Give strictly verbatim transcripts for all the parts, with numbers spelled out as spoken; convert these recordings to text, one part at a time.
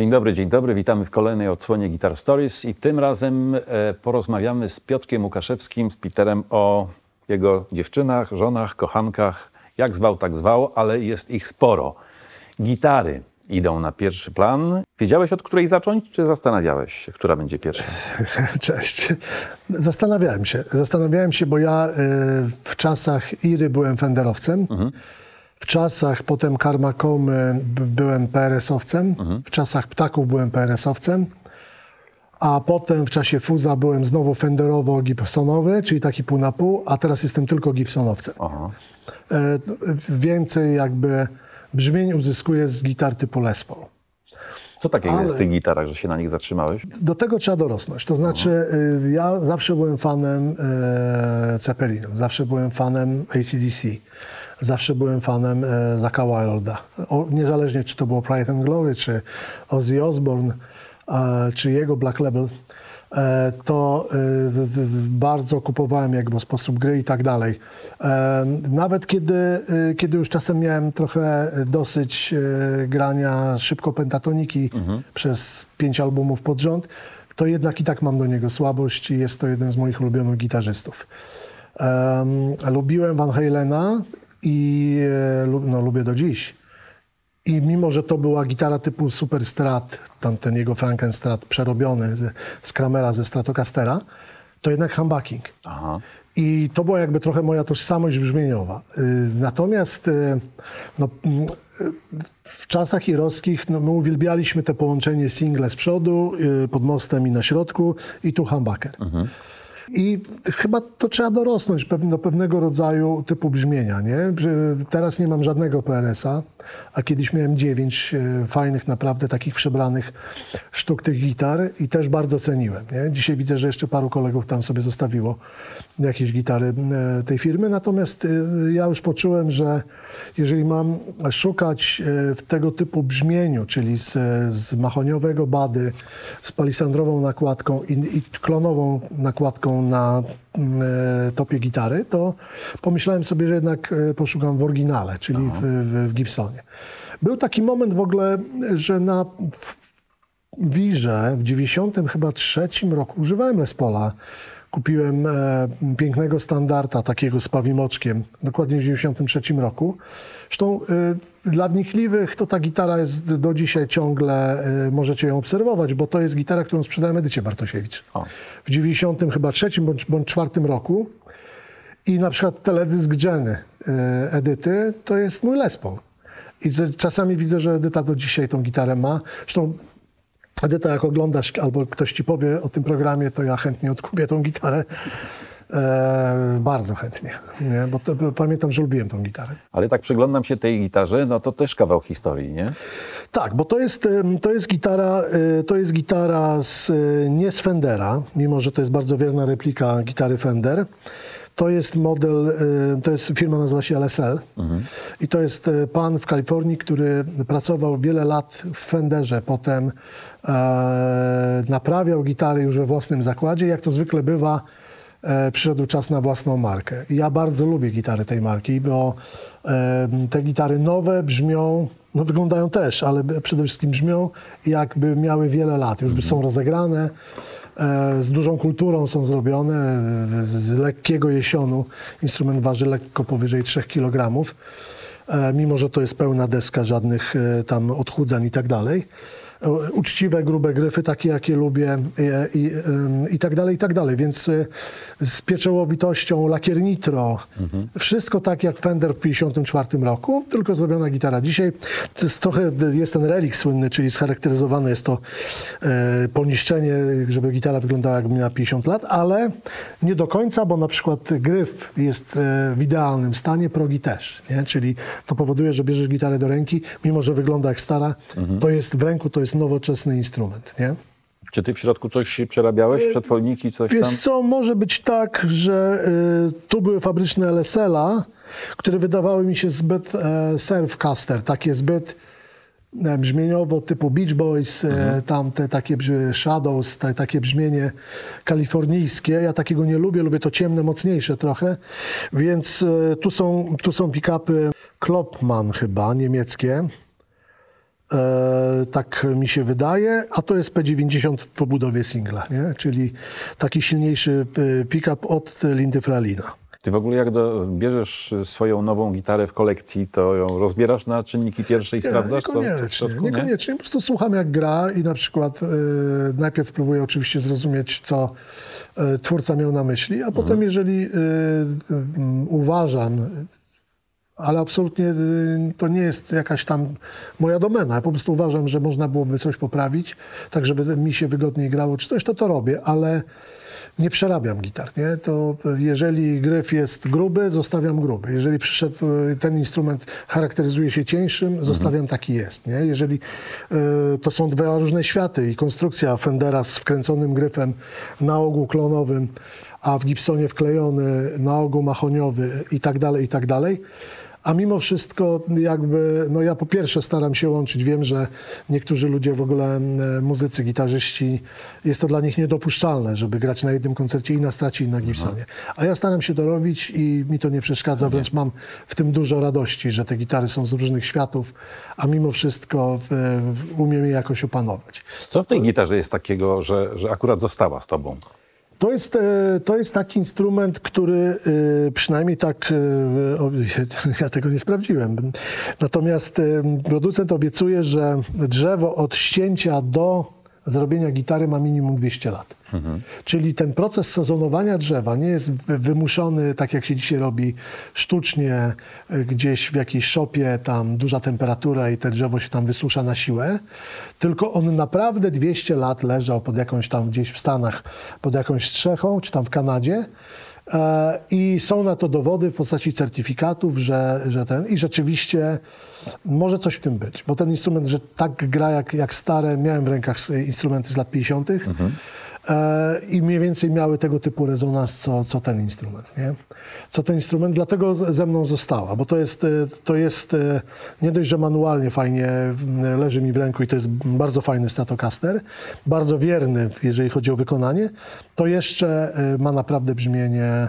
Dzień dobry, dzień dobry. Witamy w kolejnej odsłonie Guitar Stories i tym razem porozmawiamy z Piotrkiem Łukaszewskim, z Piterem o jego dziewczynach, żonach, kochankach. Jak zwał, tak zwał, ale jest ich sporo. Gitary idą na pierwszy plan. Wiedziałeś, od której zacząć, czy zastanawiałeś się, która będzie pierwsza? Cześć. Zastanawiałem się. Zastanawiałem się, bo ja w czasach Iry byłem fenderowcem. Mhm. W czasach potem Karmakomy byłem P R S-owcem, mhm. w czasach Ptaków byłem P R S-owcem, a potem w czasie Fuza byłem znowu fenderowo-gibsonowy, czyli taki pół na pół, a teraz jestem tylko gibsonowcem. Aha. E, więcej jakby brzmień uzyskuję z gitar typu Les Paul. Co takiego Ale jest w tych gitarach, że się na nich zatrzymałeś? Do tego trzeba dorosnąć. To znaczy, mhm. ja zawsze byłem fanem e, Zeppelinu, zawsze byłem fanem A C D C. Zawsze byłem fanem e, Zacka Wilda. O, niezależnie czy to było Pride and Glory, czy Ozzy Osbourne, e, czy jego Black Label, e, to e, d, d, bardzo kupowałem jakby sposób gry i tak dalej. E, nawet kiedy, e, kiedy już czasem miałem trochę dosyć e, grania szybko pentatoniki mhm. przez pięć albumów pod rząd, to jednak i tak mam do niego słabość i jest to jeden z moich ulubionych gitarzystów. E, lubiłem Van Halena. I no, lubię do dziś. I mimo, że to była gitara typu Superstrat, tamten jego Frankenstrat przerobiony z, z Kramera, ze Stratocastera, to jednak humbucking. Aha. I to była jakby trochę moja tożsamość brzmieniowa. Natomiast no, w czasach irowskich no, my uwielbialiśmy to połączenie single z przodu, pod mostem i na środku, i tu humbucker. Mhm. I chyba to trzeba dorosnąć do pewnego rodzaju typu brzmienia, nie? Teraz nie mam żadnego P R S-a, a kiedyś miałem dziewięć fajnych, naprawdę takich przebranych sztuk tych gitar i też bardzo ceniłem, nie? Dzisiaj widzę, że jeszcze paru kolegów tam sobie zostawiło jakieś gitary tej firmy, natomiast ja już poczułem, że jeżeli mam szukać w tego typu brzmieniu, czyli z, z mahoniowego body, z palisandrową nakładką i, i klonową nakładką na y, topie gitary, to pomyślałem sobie, że jednak poszukam w oryginale, czyli w, w, w Gibsonie. Był taki moment w ogóle, że na Wirze w dziewięćdziesiątym trzecim roku używałem Les Paula. Kupiłem e, pięknego standarda, takiego z pawimoczkiem, dokładnie w dziewięćdziesiątym trzecim roku. Zresztą e, dla wnikliwych to ta gitara jest do dzisiaj ciągle, e, możecie ją obserwować, bo to jest gitara, którą sprzedałem Edycie Bartosiewicz. O. W dziewięćdziesiątym trzecim bądź, bądź czwartym roku. I na przykład teledysk Jenny e, Edyty to jest mój Les Paul. I z, czasami widzę, że Edyta do dzisiaj tą gitarę ma. Zresztą Edyta, jak oglądasz, albo ktoś ci powie o tym programie, to ja chętnie odkupię tą gitarę. E, bardzo chętnie, nie? Bo to, pamiętam, że lubiłem tą gitarę. Ale tak przyglądam się tej gitarze, no to też kawał historii, nie? Tak, bo to jest, to jest gitara, to jest gitara z, nie z Fendera, mimo że to jest bardzo wierna replika gitary Fender. To jest model, to jest firma, nazywa się L S L mhm. i to jest pan w Kalifornii, który pracował wiele lat w Fenderze, potem e, naprawiał gitary już we własnym zakładzie. Jak to zwykle bywa, e, przyszedł czas na własną markę. I ja bardzo lubię gitary tej marki, bo e, te gitary nowe brzmią, no wyglądają też, ale przede wszystkim brzmią, jakby miały wiele lat, już mhm. są rozegrane. Z dużą kulturą są zrobione, z lekkiego jesionu. Instrument waży lekko powyżej trzech kilogramów, mimo że to jest pełna deska, żadnych tam odchudzeń i tak dalej. Uczciwe, grube gryfy, takie jakie lubię i, i, i tak dalej, i tak dalej. Więc z pieczołowitością, lakier nitro, mhm. wszystko tak jak Fender w tysiąc dziewięćset pięćdziesiątym czwartym roku, tylko zrobiona gitara dzisiaj. To jest trochę jest ten relikt słynny, czyli scharakteryzowane jest to e, poniszczenie, żeby gitara wyglądała jakby miała pięćdziesiąt lat, ale nie do końca, bo na przykład gryf jest e, w idealnym stanie, progi też, nie? Czyli to powoduje, że bierzesz gitarę do ręki, mimo że wygląda jak stara, mhm. to jest w ręku, to jest nowoczesny instrument, nie? Czy ty w środku coś przerabiałeś, przetworniki, coś tam? Wiesz co, może być tak, że y, tu były fabryczne L S L-a, które wydawały mi się zbyt e, surfcaster, takie zbyt e, brzmieniowo typu Beach Boys, mhm. e, tamte takie Shadows, te, takie brzmienie kalifornijskie. Ja takiego nie lubię, lubię to ciemne, mocniejsze trochę, więc e, tu są, tu są pick-upy Klopman chyba, niemieckie. E, tak mi się wydaje, a to jest P dziewięćdziesiąt w obudowie singla, nie? Czyli taki silniejszy pick-up od Lindy Fralina. Ty w ogóle jak do, bierzesz swoją nową gitarę w kolekcji, to ją rozbierasz na czynniki pierwsze i nie, sprawdzasz, niekoniecznie, co w środku? Niekoniecznie, nie? Po prostu słucham jak gra i na przykład y, najpierw próbuję oczywiście zrozumieć, co y, twórca miał na myśli, a mhm. potem jeżeli y, y, um, uważam, ale absolutnie to nie jest jakaś tam moja domena. Ja po prostu uważam, że można byłoby coś poprawić, tak żeby mi się wygodniej grało czy coś, to to robię, ale nie przerabiam gitar, nie? To jeżeli gryf jest gruby, zostawiam gruby. Jeżeli przyszedł ten instrument, charakteryzuje się cieńszym, zostawiam taki jest, nie? Jeżeli y, to są dwa różne światy i konstrukcja Fendera z wkręconym gryfem na ogół klonowym, a w Gibsonie wklejony na ogół mahoniowy i tak dalej, i tak dalej. A mimo wszystko jakby, no ja po pierwsze staram się łączyć, wiem, że niektórzy ludzie w ogóle, muzycy, gitarzyści, jest to dla nich niedopuszczalne, żeby grać na jednym koncercie i na stracie, i na Gibsonie. A ja staram się to robić i mi to nie przeszkadza, no wręcz mam w tym dużo radości, że te gitary są z różnych światów, a mimo wszystko w, umiem je jakoś opanować. Co w tej gitarze jest takiego, że, że akurat została z tobą? To jest, to jest taki instrument, który przynajmniej tak, ja tego nie sprawdziłem, natomiast producent obiecuje, że drzewo od ścięcia do zrobienia gitary ma minimum dwieście lat. Mhm. Czyli ten proces sezonowania drzewa nie jest wymuszony, tak jak się dzisiaj robi sztucznie, gdzieś w jakiejś szopie, tam duża temperatura i to drzewo się tam wysusza na siłę, tylko on naprawdę dwieście lat leżał pod jakąś tam gdzieś w Stanach, pod jakąś strzechą, czy tam w Kanadzie. I są na to dowody w postaci certyfikatów, że, że ten i rzeczywiście może coś w tym być, bo ten instrument, że tak gra jak, jak stare, miałem w rękach instrumenty z lat pięćdziesiątych mhm. i mniej więcej miały tego typu rezonans, co, co ten instrument, nie? Co ten instrument, dlatego ze mną została, bo to jest, to jest nie dość, że manualnie fajnie leży mi w ręku i to jest bardzo fajny Stratocaster, bardzo wierny, jeżeli chodzi o wykonanie, to jeszcze ma naprawdę brzmienie,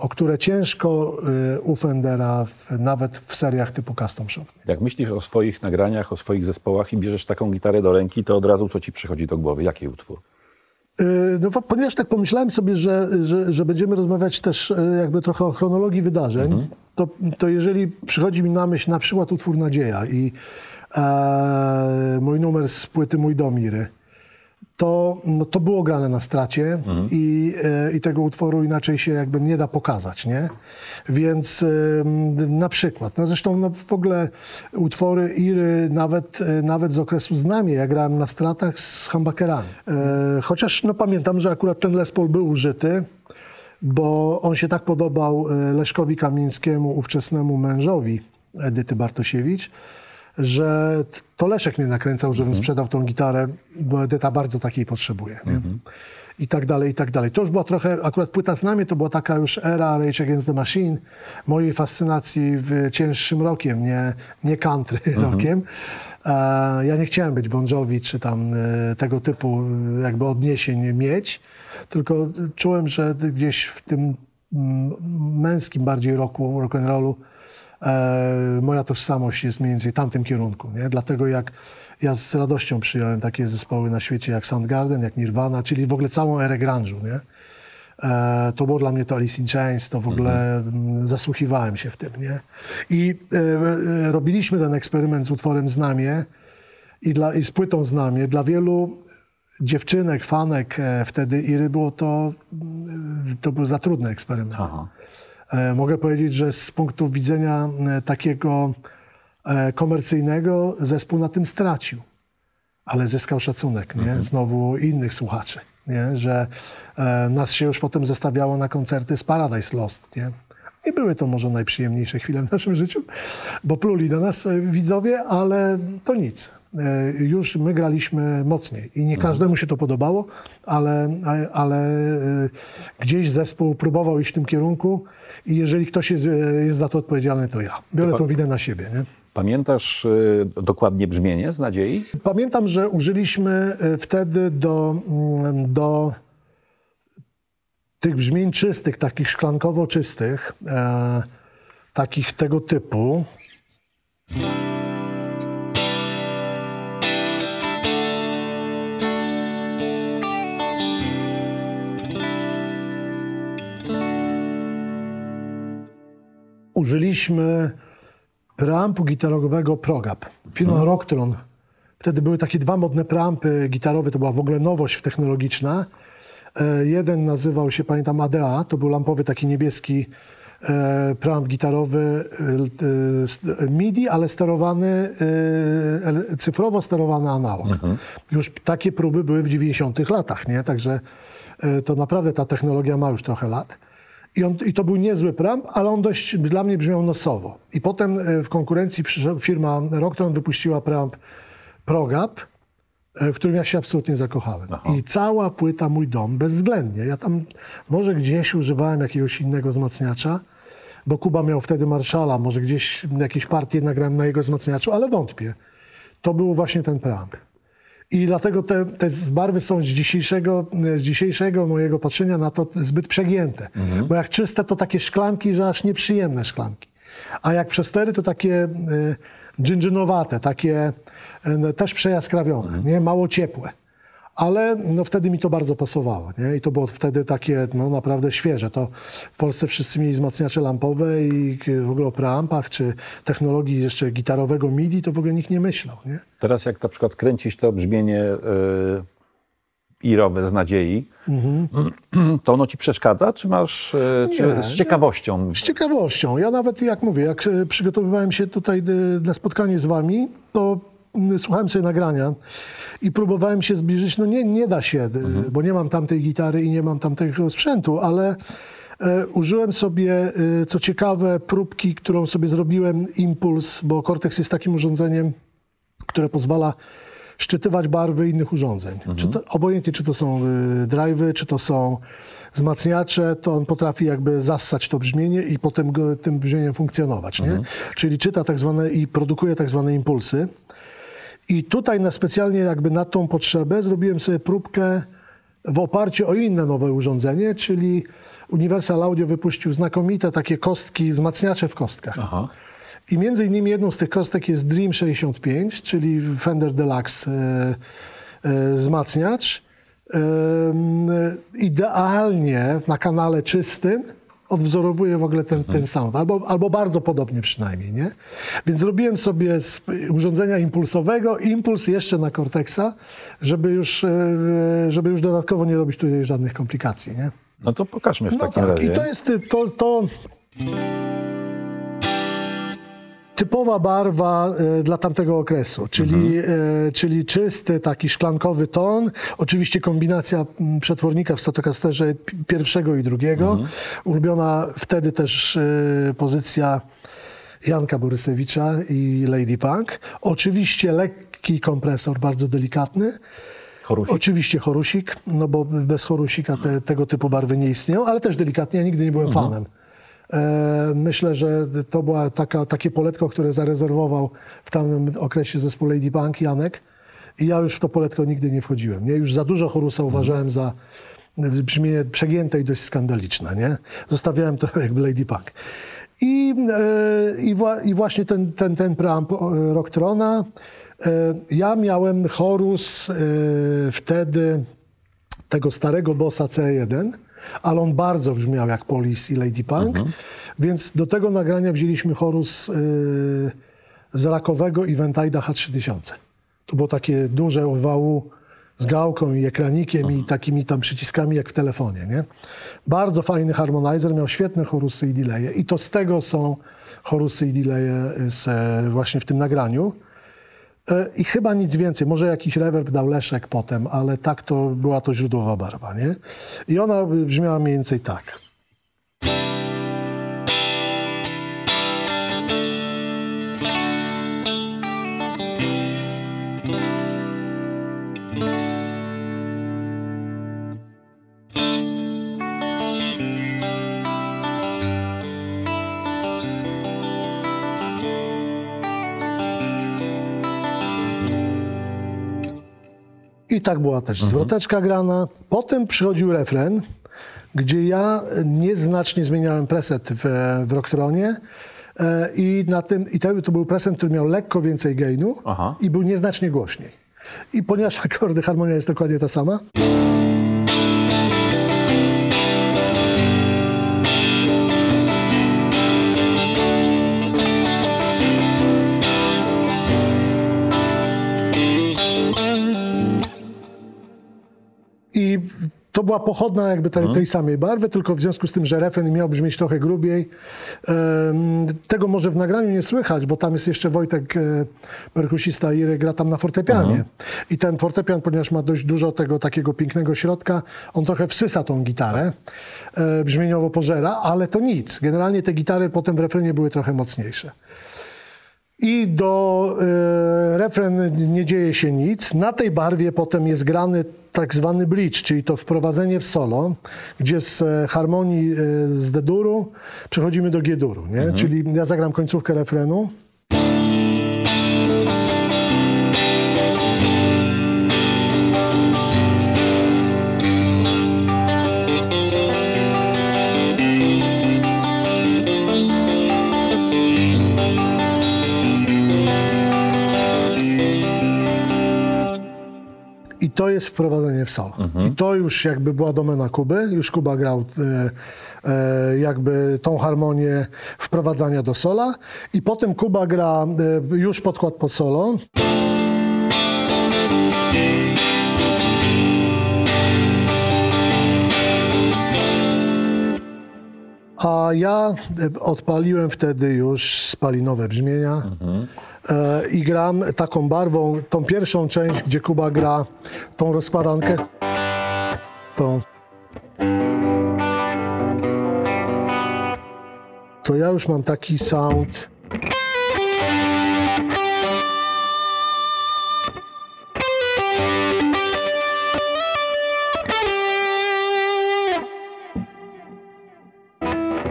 o które ciężko u Fendera nawet w seriach typu Custom Shop. Jak myślisz o swoich nagraniach, o swoich zespołach i bierzesz taką gitarę do ręki, to od razu co ci przychodzi do głowy? Jaki utwór? No, ponieważ tak pomyślałem sobie, że, że, że będziemy rozmawiać też jakby trochę o chronologii wydarzeń, mhm. to, to jeżeli przychodzi mi na myśl na przykład utwór Nadzieja i e, mój numer z płyty Mój dom Iry, to, no, to było grane na stracie mhm. i, e, i tego utworu inaczej się jakby nie da pokazać, nie? Więc e, na przykład, no zresztą no, w ogóle utwory Iry nawet, e, nawet z okresu Znamie, ja grałem na stratach z humbuckerami. E, chociaż no, pamiętam, że akurat ten Les Paul był użyty, bo on się tak podobał Leszkowi Kamińskiemu, ówczesnemu mężowi Edyty Bartosiewicz, że to Leszek mnie nakręcał, żebym mhm. sprzedał tą gitarę, bo Edyta bardzo takiej potrzebuje. Mhm. I tak dalej, i tak dalej. To już była trochę, akurat płyta z nami, to była taka już era Rage Against the Machine, mojej fascynacji w cięższym rockiem, nie, nie country mhm. rockiem. E, ja nie chciałem być Bon Jovi, czy tam e, tego typu jakby odniesień mieć, tylko czułem, że gdzieś w tym m, męskim bardziej rocku, rock'n'rollu, E, moja tożsamość jest mniej więcej w tamtym kierunku, nie? Dlatego jak ja z radością przyjąłem takie zespoły na świecie jak Soundgarden, jak Nirvana, czyli w ogóle całą erę grunge'u, nie? E, to było dla mnie to Alice in Chains, to w ogóle mm. zasłuchiwałem się w tym, nie? I e, e, robiliśmy ten eksperyment z utworem Znamie i, dla, i z płytą Znamie. Dla wielu dziewczynek, fanek e, wtedy Iry było to, to był za trudny eksperyment. Aha. Mogę powiedzieć, że z punktu widzenia takiego komercyjnego zespół na tym stracił, ale zyskał szacunek, nie? Mhm. Znowu innych słuchaczy, nie? Że nas się już potem zestawiało na koncerty z Paradise Lost, nie? Nie były to może najprzyjemniejsze chwile w naszym życiu, bo pluli na nas widzowie, ale to nic. Już my graliśmy mocniej i nie każdemu się to podobało, ale, ale gdzieś zespół próbował iść w tym kierunku i jeżeli ktoś jest, jest za to odpowiedzialny, to ja. Biorę tą winę na siebie, nie? Pamiętasz dokładnie brzmienie z Nadziei? Pamiętam, że użyliśmy wtedy do, do tych brzmień czystych, takich szklankowo czystych, e, takich tego typu. użyliśmy preampu gitarowego ProGap. Firma hmm. Rocktron. Wtedy były takie dwa modne preampy gitarowe, to była w ogóle nowość technologiczna. E, jeden nazywał się, pamiętam, A D A, to był lampowy taki niebieski e, preamp gitarowy e, e, MIDI, ale sterowany, e, cyfrowo sterowany analog. Mhm. Już takie próby były w dziewięćdziesiątych latach, nie? Także e, to naprawdę ta technologia ma już trochę lat. I, on, I to był niezły preamp, ale on dość dla mnie brzmiał nosowo. I potem w konkurencji firma Rocktron wypuściła preamp ProGap, w którym ja się absolutnie zakochałem. Aha. I cała płyta Mój Dom bezwzględnie. Ja tam może gdzieś używałem jakiegoś innego wzmacniacza, bo Kuba miał wtedy Marszala, może gdzieś jakieś partie nagrałem na jego wzmacniaczu, ale wątpię. To był właśnie ten preamp. I dlatego te, te barwy są z dzisiejszego, z dzisiejszego mojego patrzenia na to zbyt przegięte. Mhm. Bo jak czyste, to takie szklanki, że aż nieprzyjemne szklanki. A jak przestery, to takie y, dżindżynowate, takie y, też przejaskrawione, mhm. nie? Mało ciepłe. Ale no, wtedy mi to bardzo pasowało, nie? I to było wtedy takie no, naprawdę świeże. To w Polsce wszyscy mieli wzmacniacze lampowe i w ogóle o preampach czy technologii jeszcze gitarowego MIDI to w ogóle nikt nie myślał, nie? Teraz jak na przykład kręcisz to brzmienie yy, irowe z nadziei, mhm. to ono ci przeszkadza, czy masz yy, czy nie, z ciekawością? Nie, z ciekawością. Ja nawet jak mówię, jak przygotowywałem się tutaj na spotkanie z wami, to słuchałem sobie nagrania i próbowałem się zbliżyć. No nie, nie da się, mhm. bo nie mam tamtej gitary i nie mam tamtego sprzętu, ale e, użyłem sobie, e, co ciekawe, próbki, którą sobie zrobiłem, Impuls, bo Cortex jest takim urządzeniem, które pozwala szczytywać barwy innych urządzeń. Mhm. Czy to, obojętnie, czy to są y, drive'y, czy to są wzmacniacze, to on potrafi jakby zassać to brzmienie i potem go, tym brzmieniem funkcjonować. Mhm. Nie? Czyli czyta tak zwane i produkuje tak zwane impulsy. I tutaj na specjalnie jakby na tą potrzebę zrobiłem sobie próbkę w oparciu o inne nowe urządzenie, czyli Universal Audio wypuścił znakomite takie kostki, wzmacniacze w kostkach. Aha. I między innymi jedną z tych kostek jest Dream sześćdziesiąt pięć, czyli Fender Deluxe yy, yy, wzmacniacz. Yy, idealnie na kanale czystym odwzorowuje w ogóle ten, mhm. ten sound, albo, albo bardzo podobnie przynajmniej, nie? Więc zrobiłem sobie z urządzenia impulsowego impuls jeszcze na Cortexa, żeby już, żeby już dodatkowo nie robić tutaj żadnych komplikacji, nie? No to pokażmy w no takim tak. razie. I to jest to, to typowa barwa dla tamtego okresu, czyli, mhm. czyli czysty, taki szklankowy ton. Oczywiście kombinacja przetwornika w Stratocasterze pierwszego i drugiego. Mhm. Ulubiona wtedy też pozycja Janka Borysewicza i Lady Punk. Oczywiście lekki kompresor, bardzo delikatny. Chorusik. Oczywiście chorusik, no bo bez chorusika te, tego typu barwy nie istnieją, ale też delikatnie, ja nigdy nie byłem mhm. fanem. Myślę, że to była taka, takie poletko, które zarezerwował w tamtym okresie zespół Lady Punk Janek i ja już w to poletko nigdy nie wchodziłem. Nie? Już za dużo chorusa uważałem za brzmienie przegięte i dość skandaliczne. Nie? Zostawiałem to jakby Lady Punk. I, i, i właśnie ten, ten, ten preamp Rocktrona. Ja miałem chorus wtedy tego starego Bossa C jeden. Ale on bardzo brzmiał jak Police i Lady Punk, mhm. więc do tego nagrania wzięliśmy chorus yy, z rakowego Eventida H trzy tysiące. To było takie duże O W U z gałką i ekranikiem mhm. i takimi tam przyciskami jak w telefonie, nie? Bardzo fajny harmonizer, miał świetne chorusy i delaye i to z tego są chorusy i delaye z, właśnie w tym nagraniu. Yy, I chyba nic więcej, może jakiś rewerb dał Leszek potem, ale tak to była to źródłowa barwa, nie? I ona brzmiała mniej więcej tak. I tak była też zwroteczka mhm. grana. Potem przychodził refren, gdzie ja nieznacznie zmieniałem preset w, w Rocktronie i, na tym, i to, to był preset, który miał lekko więcej gainu Aha. i był nieznacznie głośniej. I ponieważ akordy, harmonia jest dokładnie ta sama, To była pochodna jakby tej, tej samej barwy, tylko w związku z tym, że refren miał brzmieć trochę grubiej. Tego może w nagraniu nie słychać, bo tam jest jeszcze Wojtek, perkusista Iry, gra tam na fortepianie. Mhm. I ten fortepian, ponieważ ma dość dużo tego takiego pięknego środka, on trochę wsysa tą gitarę, brzmieniowo pożera, ale to nic. Generalnie te gitary potem w refrenie były trochę mocniejsze. I do y, refren nie dzieje się nic. Na tej barwie potem jest grany tak zwany bridge, czyli to wprowadzenie w solo, gdzie z harmonii z D-duru przechodzimy do G-duru, nie? Mhm. Czyli ja zagram końcówkę refrenu. I to jest wprowadzenie w solo. Mhm. I to już jakby była domena Kuby. Już Kuba grał e, e, jakby tą harmonię wprowadzania do sola. I potem Kuba gra e, już podkład pod solo. A ja odpaliłem wtedy już spalinowe brzmienia. Mhm. I gram taką barwą, tą pierwszą część, gdzie Kuba gra tą rozkładankę, tą. To ja już mam taki sound.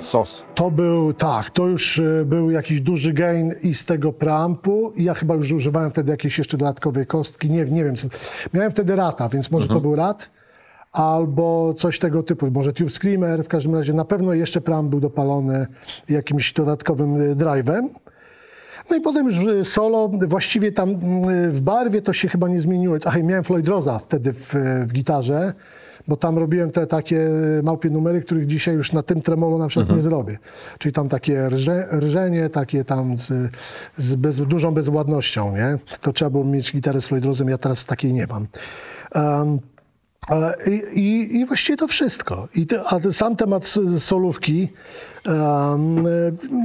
Sos. To był, tak, to już był jakiś duży gain i z tego preampu. Ja chyba już używałem wtedy jakiejś jeszcze dodatkowej kostki, nie, nie wiem. Miałem wtedy rata, więc może mhm. to był rat, albo coś tego typu, może Tube Screamer. W każdym razie na pewno jeszcze preamp był dopalony jakimś dodatkowym drive'em. No i potem już solo, właściwie tam w barwie to się chyba nie zmieniło. Ach, i miałem Floyd Rosa wtedy w, w gitarze, bo tam robiłem te takie małpie numery, których dzisiaj już na tym tremolo na przykład mhm. nie zrobię. Czyli tam takie rże, rżenie, takie tam z, z bez, dużą bezładnością, nie? To trzeba było mieć gitarę z Floyd Rosem, ja teraz takiej nie mam. Um, i, i, I właściwie to wszystko. I te, a sam temat solówki um,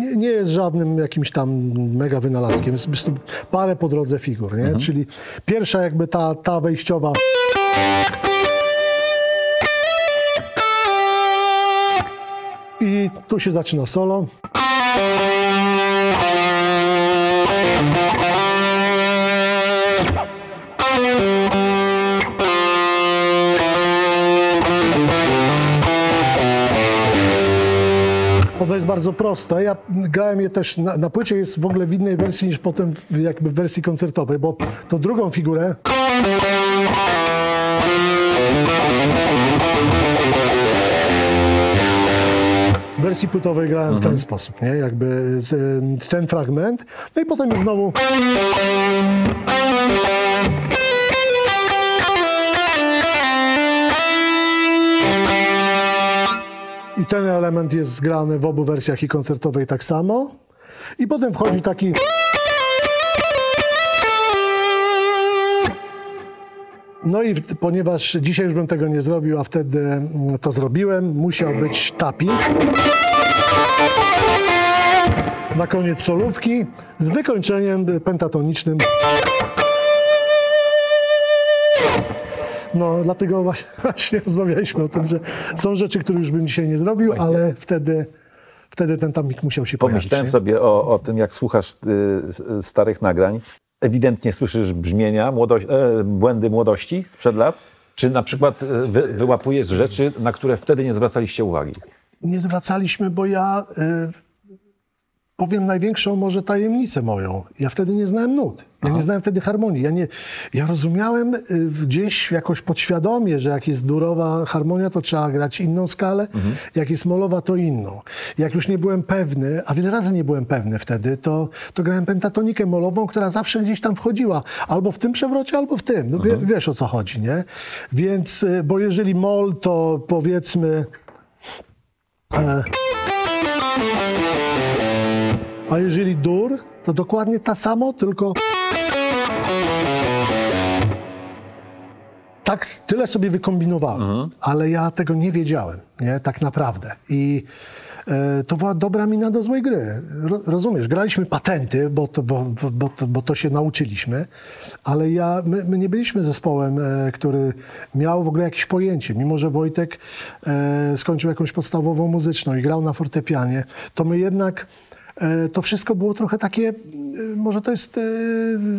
nie, nie jest żadnym jakimś tam mega wynalazkiem. Jest parę po drodze figur, nie? Mhm. Czyli pierwsza jakby ta, ta wejściowa... I tu się zaczyna solo. To jest bardzo proste. Ja grałem je też na, na płycie, jest w ogóle w innej wersji niż potem w, jakby w wersji koncertowej, bo tą drugą figurę w wersji płytowej grałem mhm. w ten sposób, nie? Jakby ten fragment. No i potem jest znowu. I ten element jest zgrany w obu wersjach, i koncertowej tak samo. I potem wchodzi taki. No i ponieważ dzisiaj już bym tego nie zrobił, a wtedy to zrobiłem, musiał być tapping na koniec solówki z wykończeniem pentatonicznym. No dlatego właśnie, właśnie rozmawialiśmy o tym, że są rzeczy, których już bym dzisiaj nie zrobił, właśnie. Ale wtedy... wtedy ten tapping musiał się pojawić. Pomyślałem nie? sobie o, o tym, jak słuchasz y, starych nagrań. Ewidentnie słyszysz brzmienia, młodości, e, błędy młodości sprzed lat? Czy na przykład wy, wyłapujesz rzeczy, na które wtedy nie zwracaliście uwagi? Nie zwracaliśmy, bo ja y, powiem największą może tajemnicę moją. Ja wtedy nie znałem nut. Ja Aha. nie znałem wtedy harmonii. Ja, nie, ja rozumiałem y, gdzieś jakoś podświadomie, że jak jest durowa harmonia, to trzeba grać inną skalę, mhm. jak jest molowa, to inną. Jak już nie byłem pewny, a wiele razy nie byłem pewny wtedy, to, to grałem pentatonikę molową, która zawsze gdzieś tam wchodziła. Albo w tym przewrocie, albo w tym. No, mhm. Wiesz, o co chodzi, nie? Więc, y, bo jeżeli mol, to powiedzmy... E, a jeżeli dur, to dokładnie ta samo, tylko... tak tyle sobie wykombinowałem, mhm. ale ja tego nie wiedziałem, nie? Tak naprawdę. I y, to była dobra mina do złej gry. Ro, rozumiesz, graliśmy patenty, bo to, bo, bo, bo, to, bo to się nauczyliśmy, ale ja, my, my nie byliśmy zespołem, e, który miał w ogóle jakieś pojęcie. Mimo że Wojtek e, skończył jakąś podstawową muzyczną i grał na fortepianie, to my jednak... to wszystko było trochę takie, może to jest,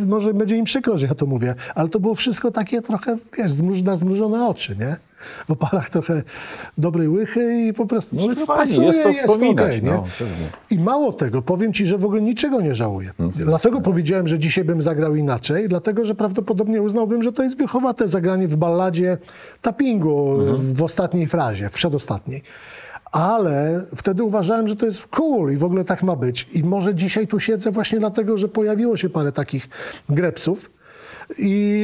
może będzie im przykro, że ja to mówię, ale to było wszystko takie trochę, wiesz, na zmrużone oczy, nie? Bo parach trochę dobrej łychy i po prostu no, no, fajnie, pasuje, jest to wspominać, jest okay, no, nie? I mało tego, powiem ci, że w ogóle niczego nie żałuję. No, dlatego powiedziałem, że dzisiaj bym zagrał inaczej, dlatego, że prawdopodobnie uznałbym, że to jest wychowate zagranie w balladzie tappingu mhm. w ostatniej frazie, w przedostatniej. Ale wtedy uważałem, że to jest cool i w ogóle tak ma być. I może dzisiaj tu siedzę właśnie dlatego, że pojawiło się parę takich grepsów i,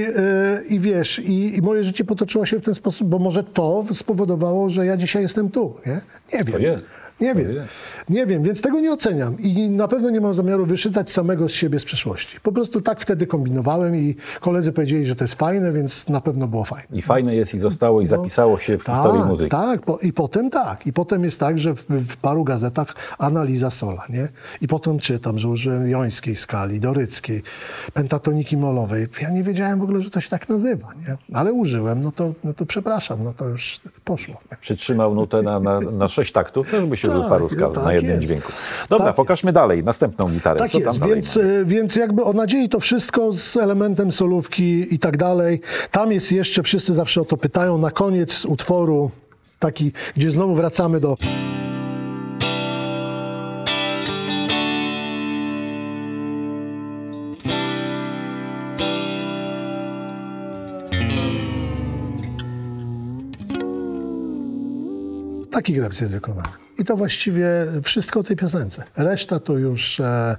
yy, i wiesz, i, i moje życie potoczyło się w ten sposób, bo może to spowodowało, że ja dzisiaj jestem tu, nie? Nie wiem. To jest. Nie wiem, nie wiem, więc tego nie oceniam i na pewno nie mam zamiaru wyszycać samego z siebie z przeszłości. Po prostu tak wtedy kombinowałem i koledzy powiedzieli, że to jest fajne, więc na pewno było fajne. I fajne jest i zostało i zapisało się w ta, historii muzyki. Tak, po, i potem tak. I potem jest tak, że w, w paru gazetach analiza sola, nie? I potem czytam, że użyłem jońskiej skali, doryckiej, pentatoniki molowej. Ja nie wiedziałem w ogóle, że to się tak nazywa, nie? Ale użyłem, no to, no to przepraszam, no to już poszło. Przytrzymał nutę na, na, na sześć taktów, też by się tak, paru skal tak na jednym jest. Dźwięku. Dobra, tak pokażmy jest. Dalej, następną gitarę. Tak co tam jest, dalej więc, więc jakby o nadziei to wszystko z elementem solówki i tak dalej. Tam jest jeszcze, wszyscy zawsze o to pytają, na koniec utworu taki, gdzie znowu wracamy do... Taki greps jest wykonany. I to właściwie wszystko o tej piosence. Reszta to już e,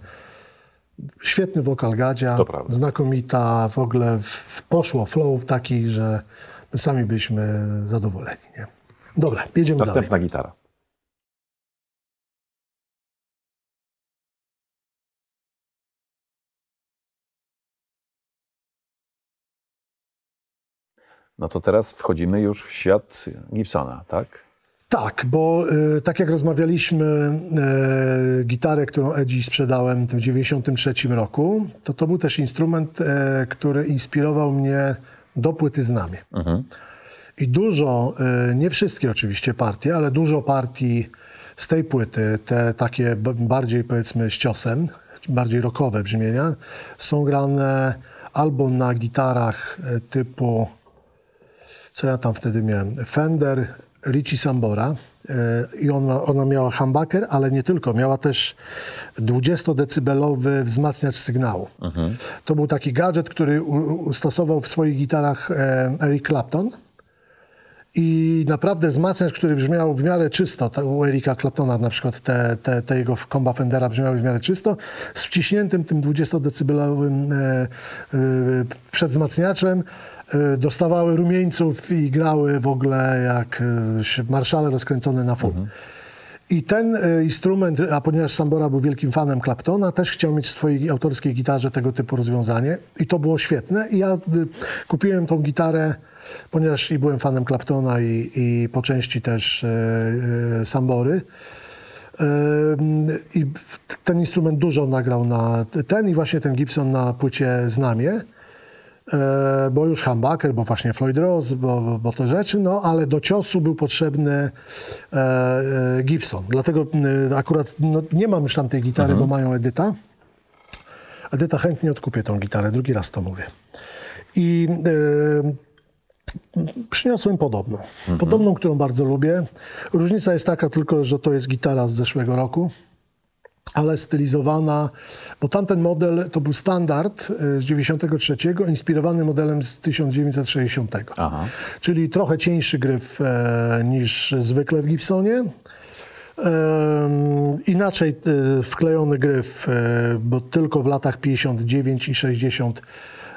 świetny wokal Gadzia, znakomita, w ogóle w, poszło flow taki, że my sami byliśmy zadowoleni. Nie? Dobra, jedziemy dalej. Następna gitara. No to teraz wchodzimy już w świat Gibsona, tak? Tak, bo y, tak jak rozmawialiśmy, y, gitarę, którą Edzi sprzedałem w tysiąc dziewięćset dziewięćdziesiątym trzecim roku, to to był też instrument, y, który inspirował mnie do płyty Znamie. Mhm. I dużo, y, nie wszystkie oczywiście partie, ale dużo partii z tej płyty, te takie bardziej powiedzmy z ciosem, bardziej rockowe brzmienia, są grane albo na gitarach typu, co ja tam wtedy miałem, Fender, Richie Sambora yy, i ona, ona miała humbucker, ale nie tylko, miała też dwudziestodecybelowy wzmacniacz sygnału. Mhm. To był taki gadżet, który u, u, stosował w swoich gitarach e, Eric Clapton i naprawdę wzmacniacz, który brzmiał w miarę czysto, ta, u Erika Claptona na przykład te, te, te jego komba Fendera brzmiały w miarę czysto, z wciśniętym tym dwudziestodecybelowym e, e, przedwzmacniaczem dostawały rumieńców i grały w ogóle jak marszale rozkręcone na fun. Mhm. I ten instrument, a ponieważ Sambora był wielkim fanem Claptona, też chciał mieć w swojej autorskiej gitarze tego typu rozwiązanie i to było świetne. I ja kupiłem tą gitarę, ponieważ i byłem fanem Claptona i, i po części też Sambory. I ten instrument dużo nagrał na ten i właśnie ten Gibson na płycie Znamie. Bo już humbucker, bo właśnie Floyd Rose, bo, bo te rzeczy, no ale do ciosu był potrzebny e, Gibson. Dlatego e, akurat no, nie mam już tam tej gitary, mhm. bo mają Edyta. Edyta chętnie odkupię tą gitarę, drugi raz to mówię. I e, przyniosłem podobną. Mhm. Podobną, którą bardzo lubię. Różnica jest taka tylko, że to jest gitara z zeszłego roku, ale stylizowana, bo tamten model to był standard z dziewięćdziesiątego trzeciego, inspirowany modelem z tysiąc dziewięćset sześćdziesiątego. Aha. Czyli trochę cieńszy gryf e, niż zwykle w Gibsonie. E, inaczej e, wklejony gryf, e, bo tylko w latach pięćdziesiątych dziewięć i sześćdziesiątych.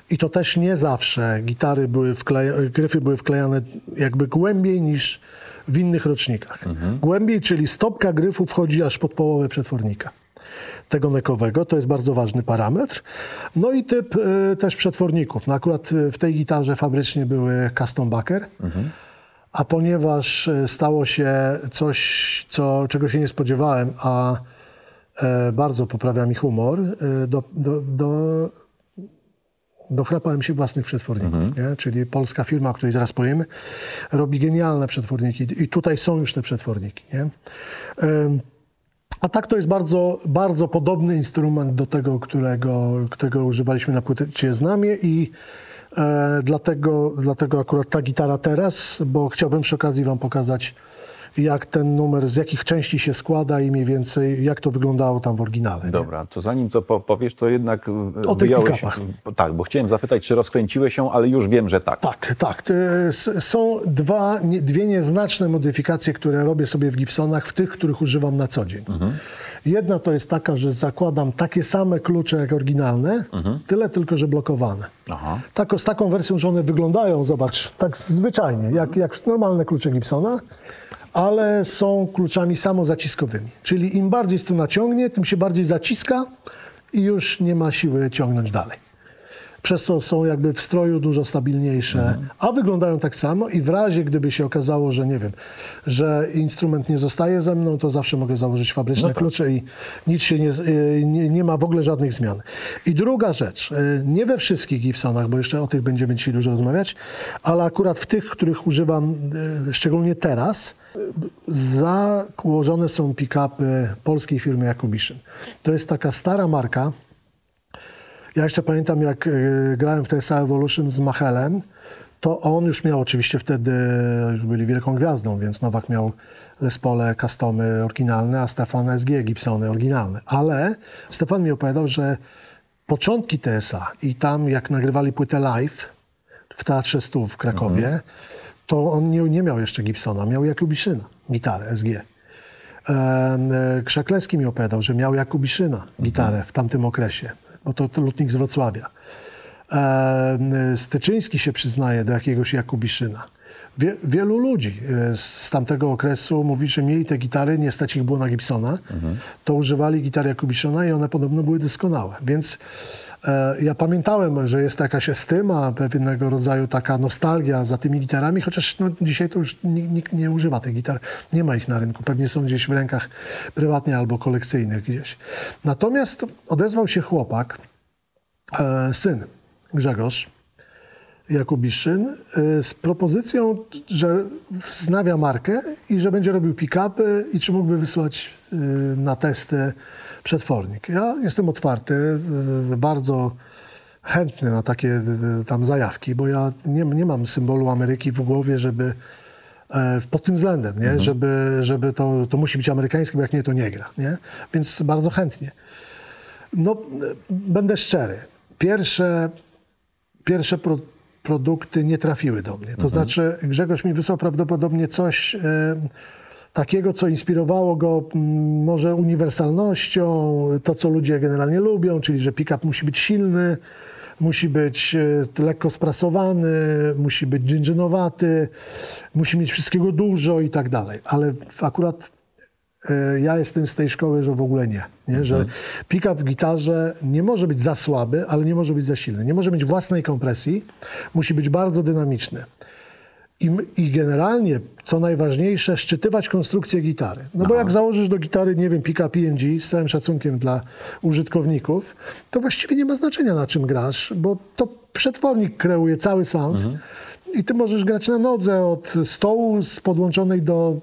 I to też nie zawsze gitary były wklejane, gryfy były wklejane jakby głębiej niż w innych rocznikach. Mhm. Głębiej, czyli stopka gryfu wchodzi aż pod połowę przetwornika. tego nekowego, to jest bardzo ważny parametr. No i typ y, też przetworników. No akurat w tej gitarze fabrycznie były custom bucker, mhm. a ponieważ stało się coś, co, czego się nie spodziewałem, a y, bardzo poprawia mi humor, y, do, do, do, dochrapałem się własnych przetworników, mhm. nie? Czyli polska firma, o której zaraz powiemy, robi genialne przetworniki i tutaj są już te przetworniki. Nie? Y, A tak to jest bardzo, bardzo podobny instrument do tego, którego, którego używaliśmy na płycie z nami i e, dlatego, dlatego akurat ta gitara teraz, bo chciałbym przy okazji Wam pokazać, jak ten numer, z jakich części się składa i mniej więcej jak to wyglądało tam w oryginale. Dobra, nie? To zanim to powiesz, to jednak o wyjąłeś... tych pick-upach. Tak, bo chciałem zapytać, czy rozkręciłeś się, ale już wiem, że tak. Tak, tak. Są dwa, dwie nieznaczne modyfikacje, które robię sobie w Gibsonach, w tych, których używam na co dzień. Mhm. Jedna to jest taka, że zakładam takie same klucze jak oryginalne, mhm. tyle tylko, że blokowane. Aha. Tak, z taką wersją, że one wyglądają, zobacz, tak zwyczajnie, jak, jak normalne klucze Gibsona, ale są kluczami samozaciskowymi. Czyli im bardziej się naciągnie, tym się bardziej zaciska i już nie ma siły ciągnąć dalej. Przez co są jakby w stroju dużo stabilniejsze, mhm. a wyglądają tak samo i w razie, gdyby się okazało, że nie wiem, że instrument nie zostaje ze mną, to zawsze mogę założyć fabryczne no tak. klucze i nic się nie, nie, nie ma w ogóle żadnych zmian. I druga rzecz, nie we wszystkich Gibsonach, bo jeszcze o tych będziemy dzisiaj dużo rozmawiać, ale akurat w tych, których używam szczególnie teraz, założone są pick-upy polskiej firmy Jakubiszyn. To jest taka stara marka. Ja jeszcze pamiętam, jak grałem w T S A Evolution z Machelem, to on już miał oczywiście wtedy, już byli wielką gwiazdą, więc Nowak miał Les Paule customy oryginalne, a Stefan S G Gibsony oryginalne. Ale Stefan mi opowiadał, że początki T S A i tam jak nagrywali płytę live w Teatrze Stu w Krakowie, mhm. to on nie, nie miał jeszcze Gibsona, miał Jakubiszyna, gitarę S G. Krzakleski mi opowiadał, że miał Jakubiszyna gitarę w tamtym okresie, bo to lutnik z Wrocławia. Styczyński się przyznaje do jakiegoś Jakubiszyna. Wie, wielu ludzi z tamtego okresu mówi, że mieli te gitary, nie stać ich było na Gibsona, mhm. to używali gitar Jakubiszyna i one podobno były doskonałe. Więc ja pamiętałem, że jest jakaś estyma, pewnego rodzaju taka nostalgia za tymi gitarami, chociaż no, dzisiaj to już nikt nie używa tych gitar, nie ma ich na rynku, pewnie są gdzieś w rękach prywatnie albo kolekcyjnych gdzieś. Natomiast odezwał się chłopak, e, syn Grzegorz Jakubiszyn, e, z propozycją, że wznawia markę i że będzie robił pick-upy i czy mógłby wysłać e, na testy przetwornik. Ja jestem otwarty, bardzo chętny na takie tam zajawki, bo ja nie, nie mam symbolu Ameryki w głowie, żeby pod tym względem, nie? Mhm. żeby, żeby to, to musi być amerykańskie, bo jak nie, to nie gra. Nie? Więc bardzo chętnie. No, będę szczery. Pierwsze, pierwsze pro, produkty nie trafiły do mnie. To mhm. znaczy Grzegorz mi wysłał prawdopodobnie coś... Yy, takiego, co inspirowało go może uniwersalnością, to co ludzie generalnie lubią, czyli że pick-up musi być silny, musi być lekko sprasowany, musi być dżynżynowaty, musi mieć wszystkiego dużo i tak dalej. Ale akurat ja jestem z tej szkoły, że w ogóle nie. nie? Że pick-up w gitarze nie może być za słaby, ale nie może być za silny. Nie może mieć własnej kompresji, musi być bardzo dynamiczny. I, I generalnie, co najważniejsze, szczytywać konstrukcję gitary. No Aha. bo jak założysz do gitary, nie wiem, pika P M G, z całym szacunkiem dla użytkowników, to właściwie nie ma znaczenia, na czym grasz, bo to przetwornik kreuje cały sound mhm. i ty możesz grać na nodze od stołu z podłączonej do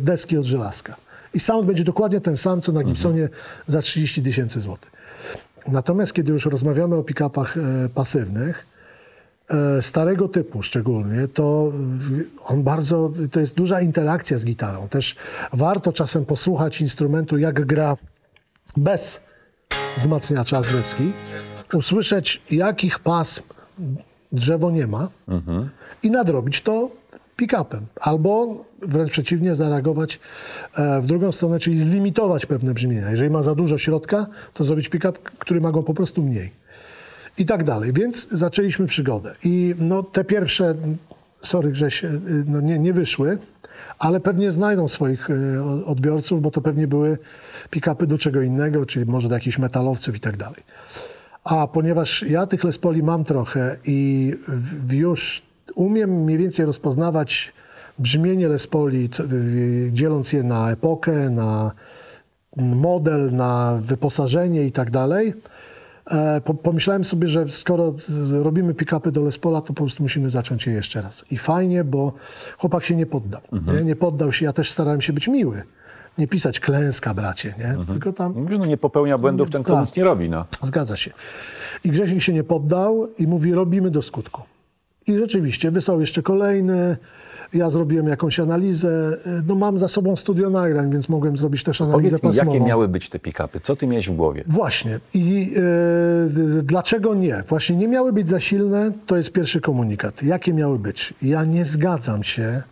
deski od żelazka. I sound będzie dokładnie ten sam, co na Gibsonie mhm. za trzydzieści tysięcy złotych. Natomiast kiedy już rozmawiamy o pick-upach e, pasywnych, starego typu szczególnie, to on bardzo, to jest duża interakcja z gitarą. Też warto czasem posłuchać instrumentu, jak gra bez wzmacniacza z deski, usłyszeć, jakich pasm drzewo nie ma mhm. i nadrobić to pick-upem. Albo wręcz przeciwnie, zareagować w drugą stronę, czyli zlimitować pewne brzmienia. Jeżeli ma za dużo środka, to zrobić pick-up, który ma go po prostu mniej. I tak dalej, więc zaczęliśmy przygodę. I no, te pierwsze, sorry Grześ, no nie, nie wyszły, ale pewnie znajdą swoich odbiorców, bo to pewnie były pick-upy do czego innego, czyli może do jakichś metalowców i tak dalej. A ponieważ ja tych Les Pauli mam trochę i już umiem mniej więcej rozpoznawać brzmienie Les Pauli, dzieląc je na epokę, na model, na wyposażenie i tak dalej, pomyślałem sobie, że skoro robimy pick-upy do Les Paula, to po prostu musimy zacząć je jeszcze raz. I fajnie, bo chłopak się nie poddał. Mhm. Nie? Nie poddał się, ja też starałem się być miły. Nie pisać klęska, bracie, nie? Mhm. Tylko tam... No, nie popełnia błędów ten, kto nic nie robi, no. Zgadza się. I Grzesiek się nie poddał i mówi, robimy do skutku. I rzeczywiście, wysłał jeszcze kolejny, ja zrobiłem jakąś analizę, no mam za sobą studio nagrań, więc mogłem zrobić też analizę pasmową. Powiedz mi, jakie miały być te pick-upy? Co ty miałeś w głowie? Właśnie. I yy, dlaczego nie? Właśnie nie miały być za silne, to jest pierwszy komunikat. Jakie miały być? Ja nie zgadzam się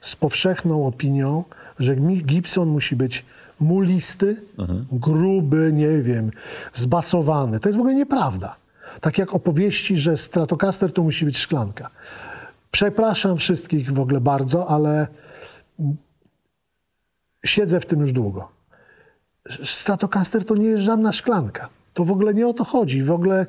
z powszechną opinią, że Gibson musi być mulisty, mhm. gruby, nie wiem, zbasowany. To jest w ogóle nieprawda. Tak jak opowieści, że Stratocaster to musi być szklanka. Przepraszam wszystkich w ogóle bardzo, ale siedzę w tym już długo. Stratocaster to nie jest żadna szklanka. To w ogóle nie o to chodzi. W ogóle,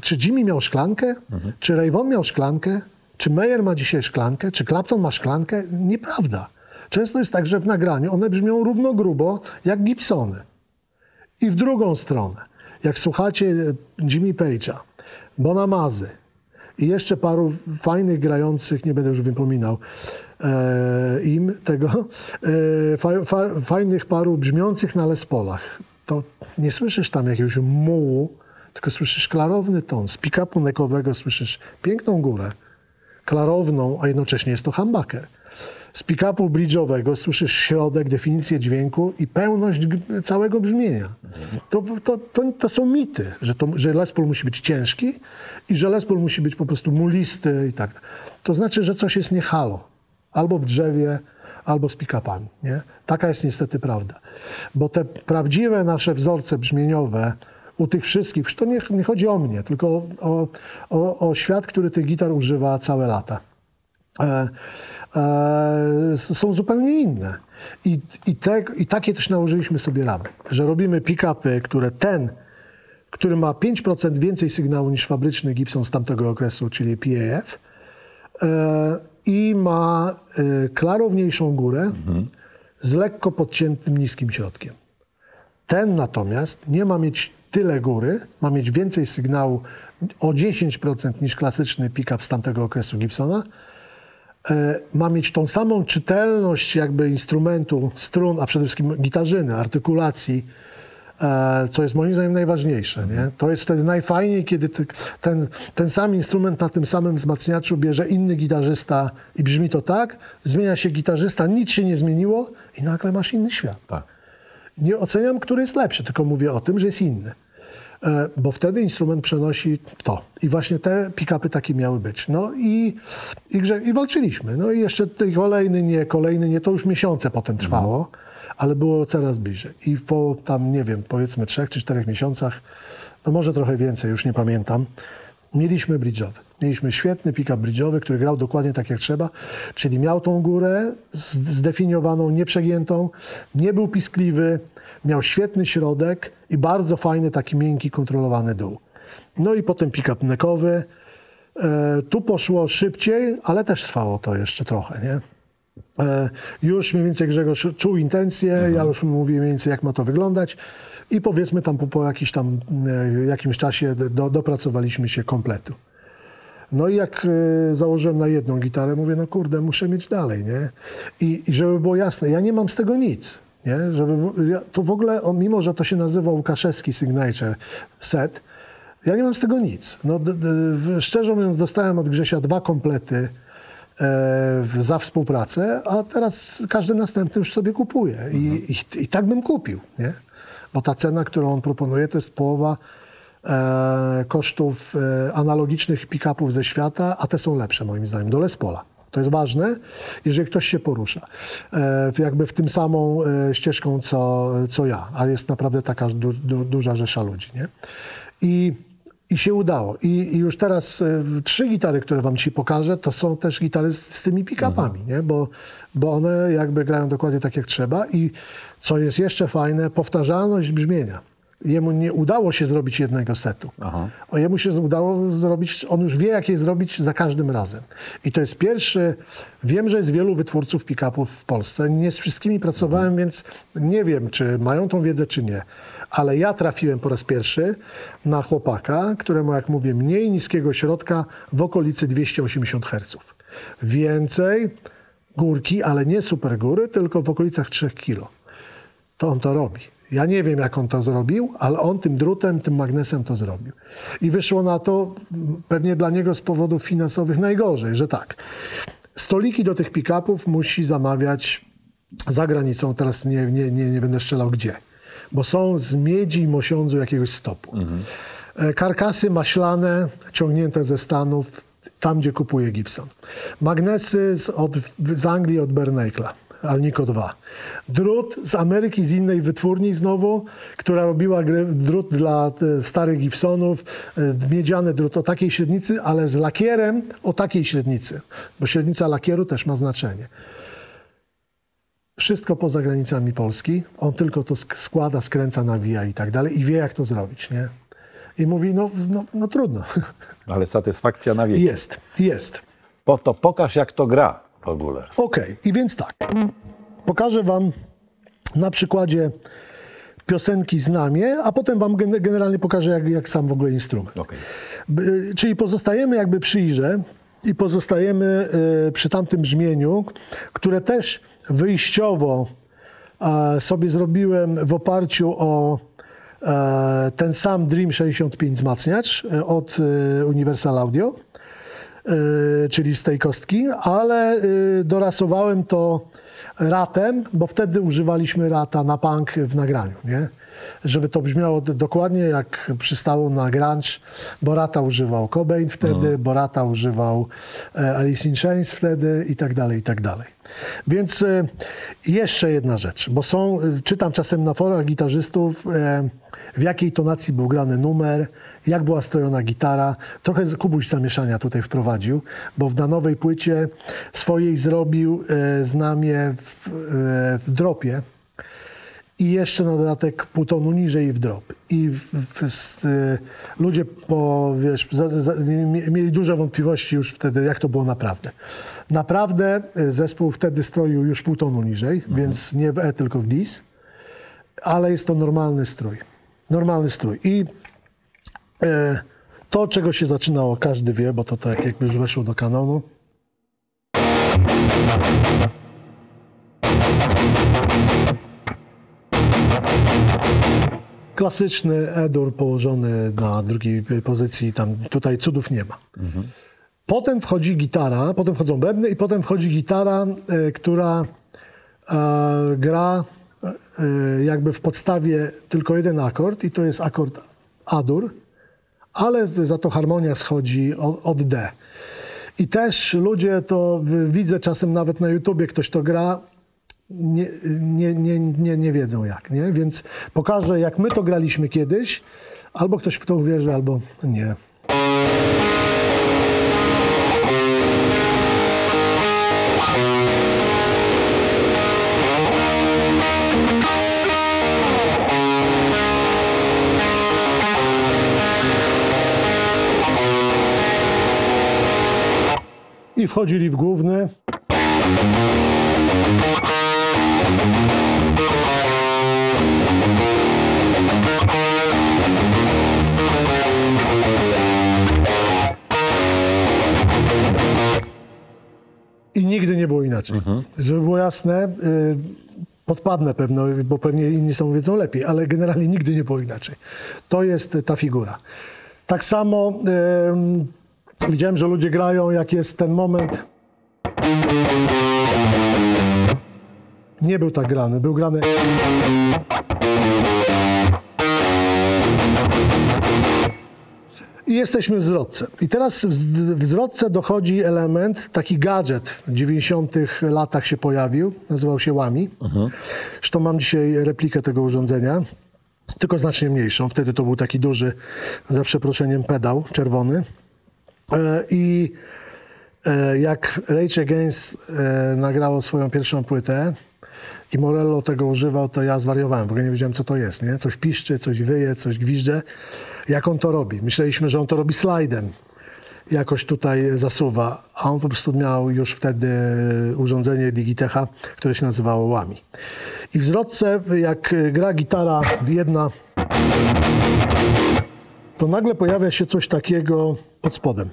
czy Jimmy miał szklankę, mhm. czy Rayvon miał szklankę, czy Meyer ma dzisiaj szklankę, czy Clapton ma szklankę? Nieprawda. Często jest tak, że w nagraniu one brzmią równo grubo jak Gibsony. I w drugą stronę, jak słuchacie Jimmy Page'a, Bonamazy i jeszcze paru fajnych grających, nie będę już wypominał e, im tego, e, fa, fa, fajnych paru brzmiących na Les Paulach, to nie słyszysz tam jakiegoś mułu, tylko słyszysz klarowny ton. Z pick-upu neckowego słyszysz piękną górę, klarowną, a jednocześnie jest to humbucker. Z pick-upu bridge'owego słyszysz środek, definicję dźwięku i pełność całego brzmienia. To, to, to, to są mity, że, to, że Les Paul musi być ciężki i że Les Paul musi być po prostu mulisty i tak. To znaczy, że coś jest nie halo. Albo w drzewie, albo z pick-upami, nie? Taka jest niestety prawda. Bo te prawdziwe nasze wzorce brzmieniowe u tych wszystkich, to nie, nie chodzi o mnie, tylko o, o, o świat, który tych gitar używa całe lata. E, e, są zupełnie inne. I, i, te, I takie też nałożyliśmy sobie ramy, że robimy pick-upy, które ten, który ma pięć procent więcej sygnału niż fabryczny Gibson z tamtego okresu, czyli P A F, e, i ma e, klarowniejszą górę mhm. z lekko podciętym niskim środkiem. Ten natomiast nie ma mieć tyle góry, ma mieć więcej sygnału o dziesięć procent niż klasyczny pick-up z tamtego okresu Gibsona, ma mieć tą samą czytelność jakby instrumentu, strun, a przede wszystkim gitarzyny, artykulacji, co jest moim zdaniem najważniejsze. Nie? To jest wtedy najfajniej, kiedy ten, ten sam instrument na tym samym wzmacniaczu bierze inny gitarzysta i brzmi to tak, zmienia się gitarzysta, nic się nie zmieniło i nagle masz inny świat. Tak. Nie oceniam, który jest lepszy, tylko mówię o tym, że jest inny. Bo wtedy instrument przenosi to. I właśnie te pick-upy takie miały być. No i, i, grze, i walczyliśmy. No i jeszcze kolejny nie, kolejny nie. To już miesiące potem trwało, mm. ale było coraz bliżej. I po tam, nie wiem, powiedzmy trzech czy czterech miesiącach, no może trochę więcej, już nie pamiętam, mieliśmy bridge'owy. Mieliśmy świetny pick-up bridge'owy, który grał dokładnie tak jak trzeba, czyli miał tą górę zdefiniowaną, nieprzegiętą, nie był piskliwy, miał świetny środek i bardzo fajny, taki miękki, kontrolowany dół. No i potem pick-up neckowy. E, tu poszło szybciej, ale też trwało to jeszcze trochę, nie? E, już mniej więcej Grzegorz czuł intencję, mhm. ja już mówię mniej więcej, jak ma to wyglądać. I powiedzmy tam po, po jakiś tam, e, jakimś czasie do, dopracowaliśmy się kompletu. No i jak e, założyłem na jedną gitarę, mówię, no kurde, muszę mieć dalej, nie? I, i żeby było jasne, ja nie mam z tego nic. Nie? Żeby, to w ogóle, mimo że to się nazywa Łukaszewski Signature Set, ja nie mam z tego nic. No, d, d, szczerze mówiąc, dostałem od Grzesia dwa komplety e, za współpracę, a teraz każdy następny już sobie kupuje. Mhm. I, i, I tak bym kupił, nie? Bo ta cena, którą on proponuje, to jest połowa e, kosztów e, analogicznych pick-upów ze świata, a te są lepsze moim zdaniem, do Les Paula. To jest ważne, jeżeli ktoś się porusza e, jakby w tym samą e, ścieżką, co, co ja, a jest naprawdę taka du, du, duża rzesza ludzi, nie? I I się udało. I, i już teraz y, trzy gitary, które wam ci pokażę, to są też gitary z, z tymi pick-upami, nie? Bo, bo one jakby grają dokładnie tak jak trzeba. I co jest jeszcze fajne, powtarzalność brzmienia. Jemu nie udało się zrobić jednego setu. Aha. O, jemu się udało zrobić, on już wie, jak je zrobić za każdym razem. I to jest pierwszy, wiem, że jest wielu wytwórców pick-upów w Polsce, nie z wszystkimi pracowałem, mhm. więc nie wiem, czy mają tą wiedzę, czy nie. Ale ja trafiłem po raz pierwszy na chłopaka, któremu, jak mówię, mniej niskiego środka w okolicy dwieście osiemdziesiąt herców. Więcej górki, ale nie super góry, tylko w okolicach trzech kilo. To on to robi. Ja nie wiem, jak on to zrobił, ale on tym drutem, tym magnesem to zrobił. I wyszło na to pewnie dla niego z powodów finansowych najgorzej, że tak. Stoliki do tych pick-upów musi zamawiać za granicą. Teraz nie, nie, nie, nie będę strzelał gdzie. Bo są z miedzi i mosiądzu jakiegoś stopu. Mhm. Karkasy maślane, ciągnięte ze Stanów, tam gdzie kupuje Gibson. Magnesy z, od, z Anglii od Bernacla, Alnico dwa. Drut z Ameryki, z innej wytwórni znowu, która robiła drut dla starych Gibsonów, miedziany drut o takiej średnicy, ale z lakierem o takiej średnicy, bo średnica lakieru też ma znaczenie. Wszystko poza granicami Polski, on tylko to składa, skręca, nawija i tak dalej i wie, jak to zrobić, nie? I mówi, no, no, no trudno. Ale satysfakcja na wieki. Jest, jest. Po to pokaż, jak to gra w ogóle. Okej, okay. I więc tak. Pokażę wam na przykładzie piosenki Znamie, a potem wam generalnie pokażę, jak, jak sam w ogóle instrument. Okay. Czyli pozostajemy jakby przy Irze i pozostajemy przy tamtym brzmieniu, które też wyjściowo sobie zrobiłem w oparciu o ten sam Dream sześćdziesiąt pięć wzmacniacz od Universal Audio, czyli z tej kostki, ale dorasowałem to ratem, bo wtedy używaliśmy rata na punk w nagraniu, nie? Żeby to brzmiało dokładnie jak przystało na grunge, bo rata używał Cobain wtedy, no. bo rata używał Alice in Chains wtedy i tak dalej, i tak dalej. Więc jeszcze jedna rzecz, bo są, czytam czasem na forach gitarzystów, w jakiej tonacji był grany numer, jak była strojona gitara. Trochę Kubuś zamieszania tutaj wprowadził, bo w danowej płycie swojej zrobił Znamie w, w dropie, i jeszcze na dodatek pół tonu niżej w drop. I w, w, z, y, ludzie po, wiesz, za, za, mieli duże wątpliwości już wtedy, jak to było naprawdę. Naprawdę zespół wtedy stroił już pół tonu niżej, mhm. więc nie w E, tylko w Dis. Ale jest to normalny strój. Normalny strój. I y, to, czego się zaczynało, każdy wie, bo to tak jakby już weszło do kanonu. Klasyczny E-dur położony na drugiej pozycji, tam tutaj cudów nie ma. Mhm. Potem wchodzi gitara, potem wchodzą bębny i potem wchodzi gitara, y, która y, gra y, jakby w podstawie tylko jeden akord i to jest akord A-dur, ale za to harmonia schodzi od, od D. I też ludzie to widzę czasem nawet na YouTubie, ktoś to gra, Nie, nie, nie, nie, nie wiedzą jak, nie? Więc pokażę, jak my to graliśmy kiedyś, albo ktoś w to uwierzy, albo nie. I wchodzili w główny. I nigdy nie było inaczej. Mhm. Żeby było jasne, podpadnę pewno, bo pewnie inni są wiedzą lepiej, ale generalnie nigdy nie było inaczej. To jest ta figura. Tak samo yy, widziałem, że ludzie grają, jak jest ten moment. Nie był tak grany, był grany. I jesteśmy w zwrotce. I teraz w zwrotce dochodzi element, taki gadżet w dziewięćdziesiątych latach się pojawił, nazywał się łami. Zresztą mam dzisiaj replikę tego urządzenia. tylko znacznie mniejszą. Wtedy to był taki duży, za przeproszeniem, pedał czerwony. I jak Rage Against nagrało swoją pierwszą płytę i Morello tego używał, to ja zwariowałem, w ogóle nie wiedziałem, co to jest, nie? Coś piszczy, coś wyje, coś gwizdże. Jak on to robi? Myśleliśmy, że on to robi slajdem, jakoś tutaj zasuwa, a on po prostu miał już wtedy urządzenie Digitecha, które się nazywało Łami. I w zwrotce, jak gra gitara jedna, to nagle pojawia się coś takiego pod spodem.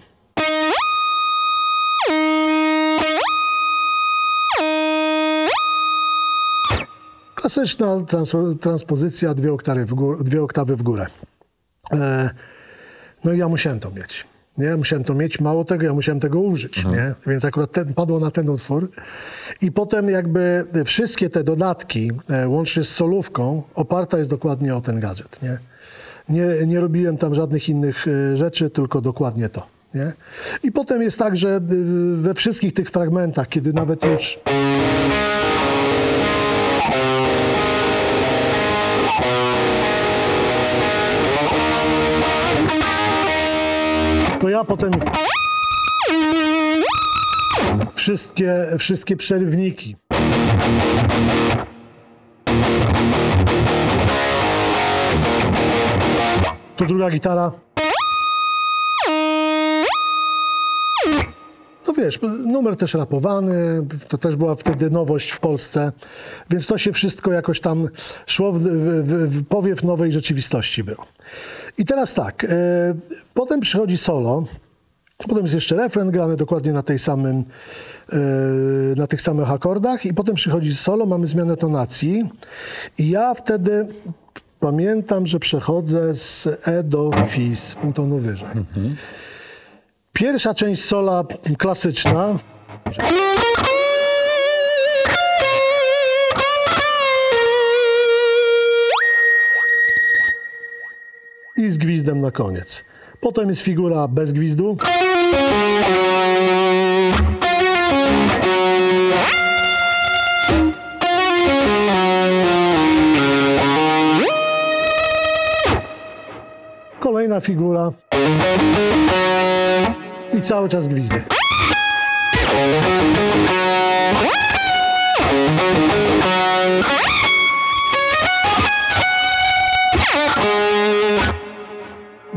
Klasyczna transpozycja, dwie oktawy w górę. Dwie oktawy w górę. E, no i ja musiałem to mieć. Nie? Musiałem to mieć, mało tego, ja musiałem tego użyć. Mhm. Nie? Więc akurat ten, padło na ten utwór. I potem jakby wszystkie te dodatki, e, łącznie z solówką, oparta jest dokładnie o ten gadżet. Nie? Nie, nie robiłem tam żadnych innych rzeczy, tylko dokładnie to. Nie? I potem jest tak, że we wszystkich tych fragmentach, kiedy nawet już... To ja potem wszystkie, wszystkie przerwniki. Tu druga gitara. No wiesz, numer też rapowany, to też była wtedy nowość w Polsce, więc to się wszystko jakoś tam szło, w, w, w powiew nowej rzeczywistości było. I teraz tak, e, potem przychodzi solo, potem jest jeszcze refren grany dokładnie na, tej samym, e, na tych samych akordach i potem przychodzi solo, mamy zmianę tonacji i ja wtedy... Pamiętam, że przechodzę z E do Fi, z pół tonu wyżej. Mhm. Pierwsza część sola klasyczna. I z gwizdem na koniec. Potem jest figura bez gwizdu. Kolejna figura i cały czas gwizdy.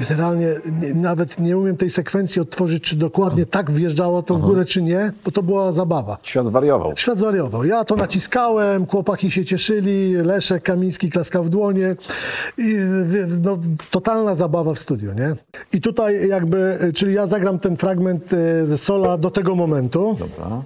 Generalnie nawet nie umiem tej sekwencji odtworzyć, czy dokładnie tak wjeżdżało to w górę, czy nie, bo to była zabawa. Świat wariował. Świat wariował. Ja to naciskałem, chłopaki się cieszyli, Leszek Kamiński klaskał w dłonie. I, no, totalna zabawa w studiu, nie? I tutaj jakby, czyli ja zagram ten fragment sola do tego momentu. Dobra.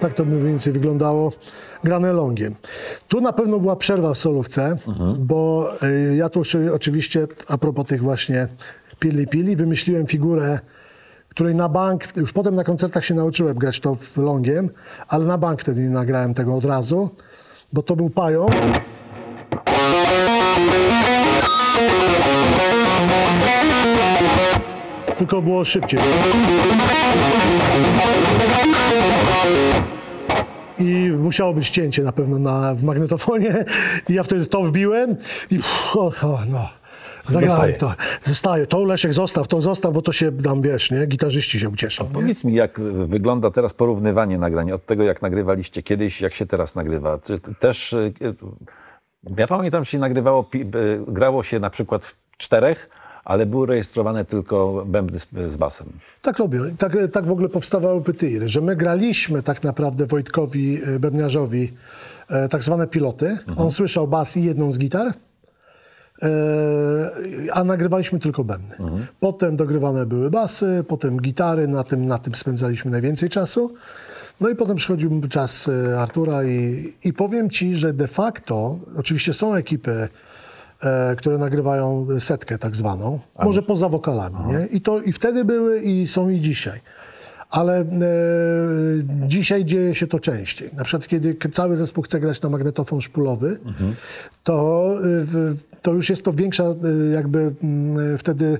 Tak to mniej więcej wyglądało, grane longiem. Tu na pewno była przerwa w solówce, mhm. bo y, ja tu oczywiście, a propos tych właśnie pili pili, wymyśliłem figurę, której na bank, już potem na koncertach się nauczyłem grać to w longiem, ale na bank wtedy nie nagrałem tego od razu, bo to był pająk. Tylko było szybciej. I musiało być cięcie na pewno na, w magnetofonie. I ja wtedy to wbiłem i pff, oh, no, zagrałem to. Zostaje. To Leszek zostaw, to zostaw, bo to się tam, wiesz, nie? Gitarzyści się ucieszą. Powiedz mi, jak wygląda teraz porównywanie nagrań od tego, jak nagrywaliście kiedyś, jak się teraz nagrywa. Czy też, ja pamiętam, się nagrywało, grało się na przykład w czterech, ale były rejestrowane tylko bębny z, z basem. Tak robię. Tak, tak w ogóle powstawały pytyry, że my graliśmy tak naprawdę Wojtkowi Bębniarzowi e, tak zwane piloty. Mhm. On słyszał bas i jedną z gitar, e, a nagrywaliśmy tylko bębny. Mhm. Potem dogrywane były basy, potem gitary, na tym, na tym spędzaliśmy najwięcej czasu. No i potem przychodził czas Artura i, i powiem ci, że de facto, oczywiście są ekipy e, które nagrywają setkę tak zwaną, A może poza wokalami, nie? I, to, i wtedy były i są i dzisiaj. Ale e, dzisiaj dzieje się to częściej. Na przykład, kiedy cały zespół chce grać na magnetofon szpulowy, mhm. to, w, to już jest to większa, jakby wtedy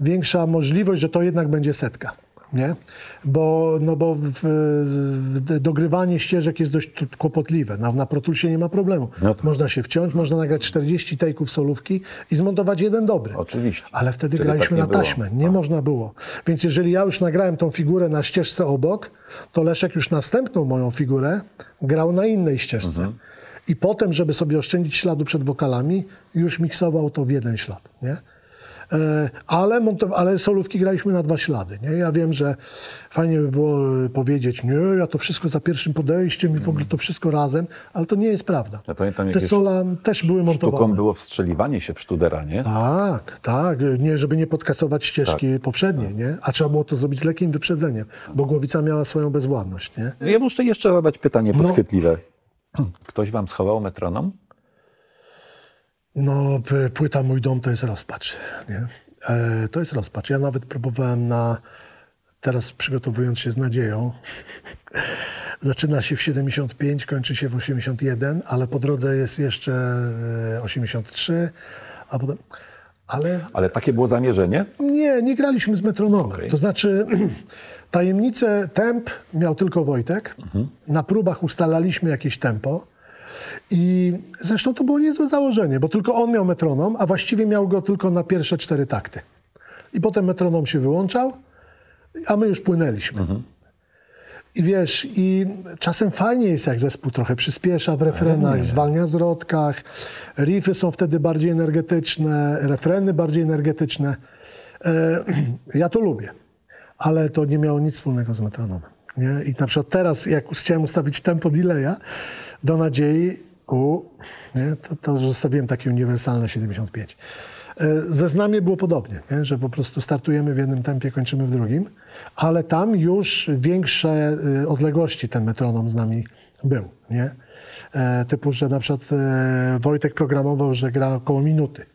większa możliwość, że to jednak będzie setka. Nie? Bo, no bo w, w, dogrywanie ścieżek jest dość kłopotliwe. Na, na Pro Toolsie nie ma problemu. No tak. Można się wciąć, można nagrać czterdzieści take'ów solówki i zmontować jeden dobry. Oczywiście. Ale wtedy Czyli graliśmy tak na taśmę, było. nie A. można było. Więc jeżeli ja już nagrałem tą figurę na ścieżce obok, to Leszek już następną moją figurę grał na innej ścieżce. Mhm. I potem, żeby sobie oszczędzić śladu przed wokalami, już miksował to w jeden ślad. Nie? Ale, ale solówki graliśmy na dwa ślady. Nie? Ja wiem, że fajnie by było powiedzieć, nie, ja to wszystko za pierwszym podejściem i w ogóle to wszystko razem, ale to nie jest prawda. Ja pamiętam, te sola też były montowane. Sztuką było wstrzeliwanie się w sztudera, nie? Tak, tak, nie, żeby nie podkasować ścieżki tak. poprzedniej, tak. nie? A trzeba było to zrobić z lekkim wyprzedzeniem, bo Głowica miała swoją bezładność, nie? Ja muszę jeszcze zadać pytanie podchwytliwe. No. Ktoś wam schował metronom? No, płyta Mój dom to jest rozpacz, nie? E, to jest rozpacz. Ja nawet próbowałem na... Teraz przygotowując się z nadzieją. Zaczyna się w siedemdziesiąt pięć, kończy się w osiemdziesiąt jeden, ale po drodze jest jeszcze osiemdziesiąt trzy, a potem... Ale, ale takie było zamierzenie? Nie, nie graliśmy z metronomem. Okay. To znaczy tajemnicę temp miał tylko Wojtek. Mhm. Na próbach ustalaliśmy jakieś tempo. I zresztą to było niezłe założenie, bo tylko on miał metronom, a właściwie miał go tylko na pierwsze cztery takty. I potem metronom się wyłączał, a my już płynęliśmy. Mhm. I wiesz, i czasem fajnie jest, jak zespół trochę przyspiesza w refrenach, zwalnia z rodkach, riffy są wtedy bardziej energetyczne, refreny bardziej energetyczne. Ja to lubię, ale to nie miało nic wspólnego z metronomem. Nie? I na przykład teraz, jak chciałem ustawić tempo delaya do nadziei, u, nie? To, to zostawiłem takie uniwersalne siedemdziesiąt pięć. Ze Znamie było podobnie, nie? Że po prostu startujemy w jednym tempie, kończymy w drugim, ale tam już większe odległości ten metronom z nami był. Nie? Typu, że na przykład Wojtek programował, że gra około minuty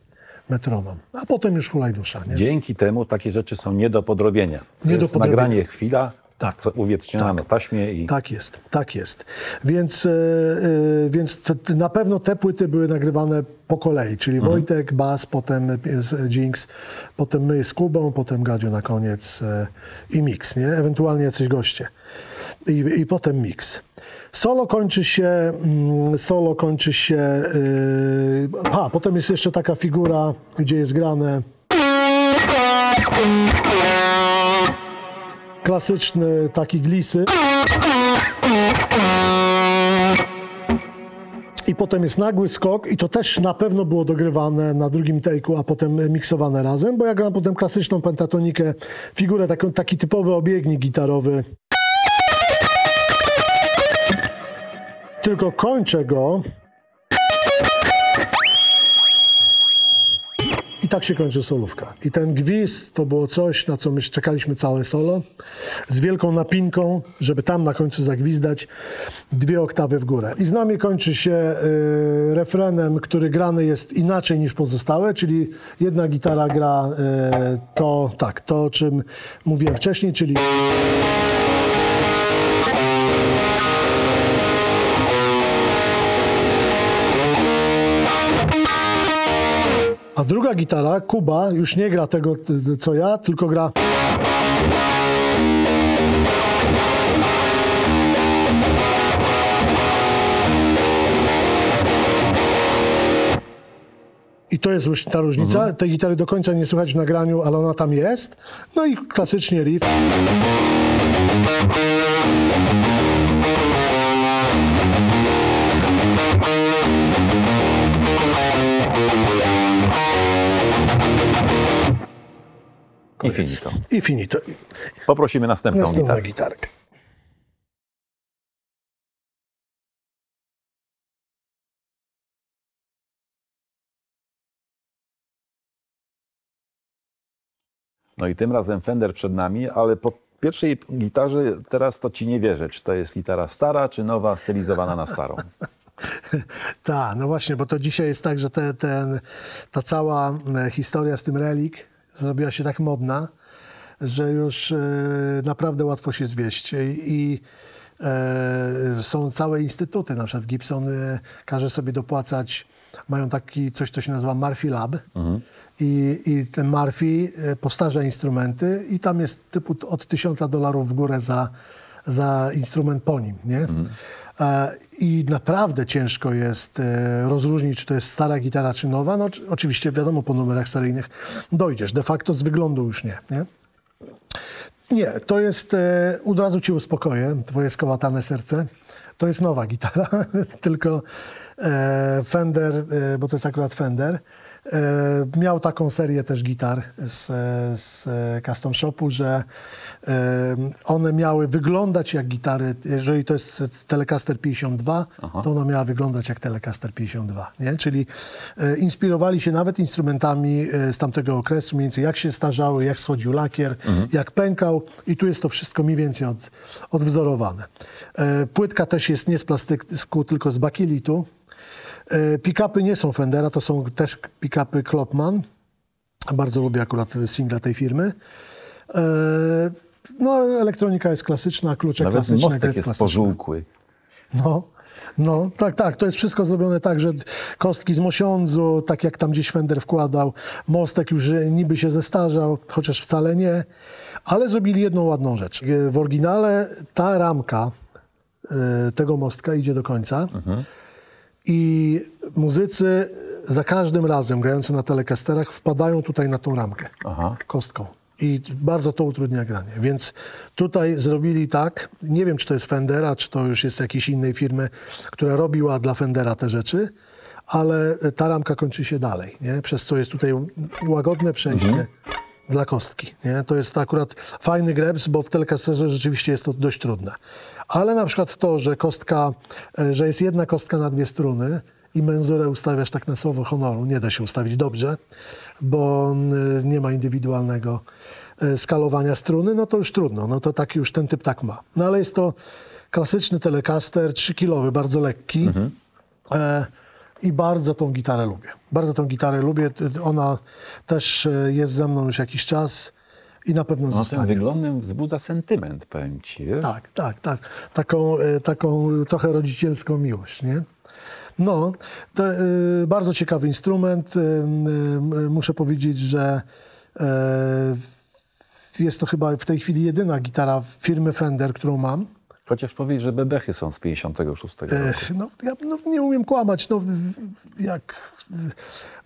metronom, a potem już hulaj dusza. Nie? Dzięki temu takie rzeczy są nie do podrobienia. Nie do podrobienia. Nagranie chwila. Tak, uwieczniona na taśmie i... Tak jest, tak jest. Więc, yy, więc te, na pewno te płyty były nagrywane po kolei, czyli mhm. Wojtek, Bas, potem Jinx, potem my z Kubą, potem Gadziu na koniec yy, i miks, nie? Ewentualnie jacyś goście. I, i potem miks. Solo kończy się... Mm, solo kończy się... Yy, a, potem jest jeszcze taka figura, gdzie jest grane... Klasyczny taki glisy. I potem jest nagły skok i to też na pewno było dogrywane na drugim take'u, a potem miksowane razem, bo ja gram potem klasyczną pentatonikę, figurę, taki, taki typowy obiegnik gitarowy. Tylko kończę go. I tak się kończy solówka. I ten gwizd to było coś, na co my czekaliśmy całe solo, z wielką napinką, żeby tam na końcu zagwizdać dwie oktawy w górę. I Znamie kończy się y, refrenem, który grany jest inaczej niż pozostałe, czyli jedna gitara gra y, to, tak, to, o czym mówiłem wcześniej, czyli... A druga gitara, Kuba, już nie gra tego, co ja, tylko gra... I to jest ta różnica. Mhm. Tej gitary do końca nie słychać w nagraniu, ale ona tam jest. No i klasycznie riff. I finito. I finito. Poprosimy następną, następną gitarkę. No i tym razem Fender przed nami, ale po pierwszej gitarze teraz to ci nie wierzę, czy to jest gitara stara, czy nowa, stylizowana na starą. Tak, no właśnie, bo to dzisiaj jest tak, że te, ten, ta cała historia z tym Relic zrobiła się tak modna, że już y, naprawdę łatwo się zwieść. I y, są całe instytuty, na przykład Gibson y, każe sobie dopłacać, mają taki coś, co się nazywa Murphy Lab. Mhm. I, I ten Murphy postarza instrumenty i tam jest typu od tysiąca dolarów w górę za, za instrument po nim, nie? Mhm. I naprawdę ciężko jest rozróżnić, czy to jest stara gitara, czy nowa. No, oczywiście wiadomo, po numerach seryjnych dojdziesz. De facto z wyglądu już nie. Nie, nie to jest, od razu ci uspokoję, twoje skołatane serce. To jest nowa gitara, tylko Fender, bo to jest akurat Fender, miał taką serię też gitar z, z Custom Shopu, że one miały wyglądać jak gitary, jeżeli to jest Telecaster pięćdziesiąt dwa, aha, to ona miała wyglądać jak Telecaster pięćdziesiąt dwa, nie? Czyli inspirowali się nawet instrumentami z tamtego okresu, mniej więcej jak się starzały, jak schodził lakier, mhm, jak pękał i tu jest to wszystko mniej więcej od, odwzorowane. Płytka też jest nie z plastyku, tylko z bakelitu. Pick-upy nie są Fendera, to są też pick-upy Klopman. Bardzo lubię akurat singla tej firmy. No, elektronika jest klasyczna, klucze nawet klasyczne. Nawet mostek jest klasyczne, pożółkły. No, no, tak, tak. To jest wszystko zrobione tak, że kostki z mosiądzu, tak jak tam gdzieś Fender wkładał. Mostek już niby się zestarzał, chociaż wcale nie. Ale zrobili jedną ładną rzecz. W oryginale ta ramka tego mostka idzie do końca. Mhm. I muzycy za każdym razem grający na telecasterach wpadają tutaj na tą ramkę, aha, kostką. I bardzo to utrudnia granie. Więc tutaj zrobili tak, nie wiem, czy to jest Fendera, czy to już jest jakiejś innej firmy, która robiła dla Fendera te rzeczy, ale ta ramka kończy się dalej, nie? Przez co jest tutaj łagodne przejście, mhm, dla kostki, nie? To jest akurat fajny greps, bo w telecasterze rzeczywiście jest to dość trudne. Ale na przykład to, że kostka, że jest jedna kostka na dwie struny i menzurę ustawiasz tak na słowo honoru, nie da się ustawić dobrze, bo nie ma indywidualnego skalowania struny, no to już trudno, no to tak już ten typ tak ma. No ale jest to klasyczny Telecaster, trzykilowy, bardzo lekki, mhm, e, i bardzo tą gitarę lubię. Bardzo tą gitarę lubię, ona też jest ze mną już jakiś czas. I na pewno no, tym wyglądem wzbudza sentyment, powiem ci. Wiesz? Tak, tak, tak. Taką, taką trochę rodzicielską miłość, nie? No, to, y, bardzo ciekawy instrument. Y, y, muszę powiedzieć, że y, jest to chyba w tej chwili jedyna gitara firmy Fender, którą mam. Chociaż powiedz, że bebechy są z pięćdziesiątego szóstego roku. Ech, no, ja no, nie umiem kłamać. No, jak,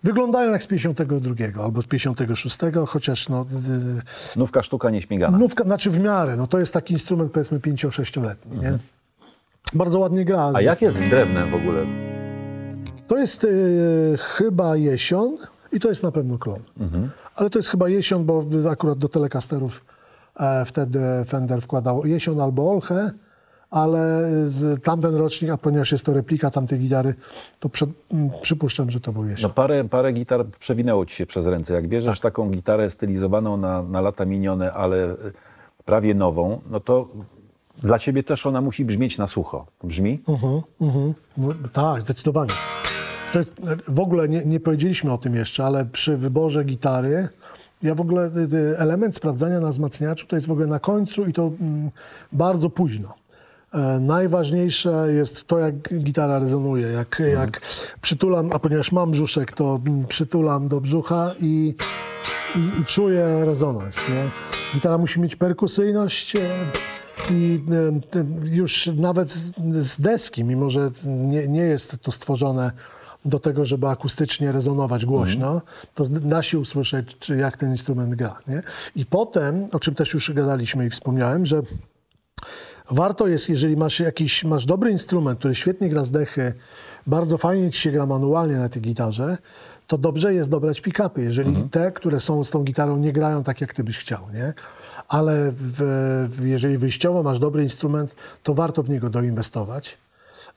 wyglądają jak z pięćdziesiątego drugiego albo z pięćdziesiątego szóstego, chociaż no... Nówka sztuka nieśmigana. Nówka, znaczy w miarę. No, to jest taki instrument, powiedzmy, pięcio-sześcioletni. Mhm. Nie? Bardzo ładnie gra. A jak jest z drewnem w ogóle? To jest y, chyba jesion i to jest na pewno klon. Mhm. Ale to jest chyba jesion, bo akurat do Telecasterów e, wtedy Fender wkładał jesion albo olchę. Ale z tamten rocznik, a ponieważ jest to replika tamtej gitary, to przed, m, przypuszczam, że to był jeszcze. No parę, parę gitar przewinęło ci się przez ręce. Jak bierzesz tak, taką gitarę stylizowaną na, na lata minione, ale prawie nową, no to dla ciebie też ona musi brzmieć na sucho. Brzmi? Uh-huh, uh-huh. No, tak, zdecydowanie. To jest, w ogóle nie, nie powiedzieliśmy o tym jeszcze, ale przy wyborze gitary... Ja w ogóle element sprawdzania na wzmacniaczu to jest w ogóle na końcu i to m, bardzo późno. Najważniejsze jest to, jak gitara rezonuje, jak, mhm, jak przytulam, a ponieważ mam brzuszek, to przytulam do brzucha i, i, i czuję rezonans, nie? Gitara musi mieć perkusyjność i już nawet z deski, mimo że nie, nie jest to stworzone do tego, żeby akustycznie rezonować głośno, mhm, to da się usłyszeć, czy jak ten instrument gra, nie? I potem, o czym też już gadaliśmy i wspomniałem, że warto jest, jeżeli masz jakiś, masz dobry instrument, który świetnie gra z dechy, bardzo fajnie ci się gra manualnie na tej gitarze, to dobrze jest dobrać pick-upy, jeżeli, mhm, te, które są z tą gitarą, nie grają tak, jak ty byś chciał, nie? Ale w, w, jeżeli wyjściowo masz dobry instrument, to warto w niego doinwestować.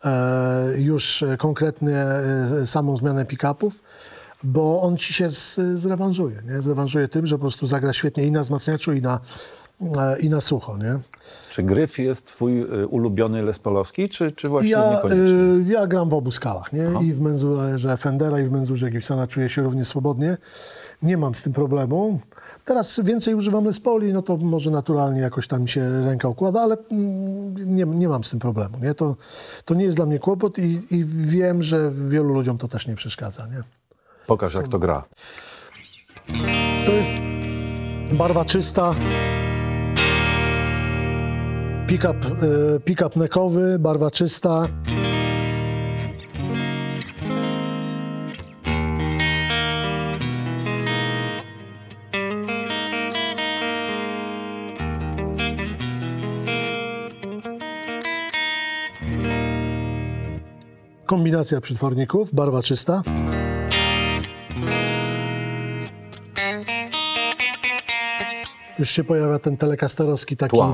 E, już konkretnie e, samą zmianę pick-upów, bo on ci się z, zrewanżuje, nie? Zrewanżuje tym, że po prostu zagra świetnie i na wzmacniaczu, i na i na sucho, nie? Czy gryf jest twój ulubiony Les Paulowski, czy, czy właśnie ja, niekoniecznie? Ja gram w obu skalach, nie? Aha. I w menzurze Fendera, i w menzurze Gibsona czuję się równie swobodnie. Nie mam z tym problemu. Teraz więcej używam Les Pauli, no to może naturalnie jakoś tam mi się ręka układa, ale nie, nie mam z tym problemu, nie? To, to nie jest dla mnie kłopot i, i wiem, że wielu ludziom to też nie przeszkadza, nie? Pokaż, jak to gra. To jest barwa czysta. Pick-up pick up neckowy, barwa czysta. Kombinacja przetworników, barwa czysta. Już się pojawia ten telekasterowski taki... Wow.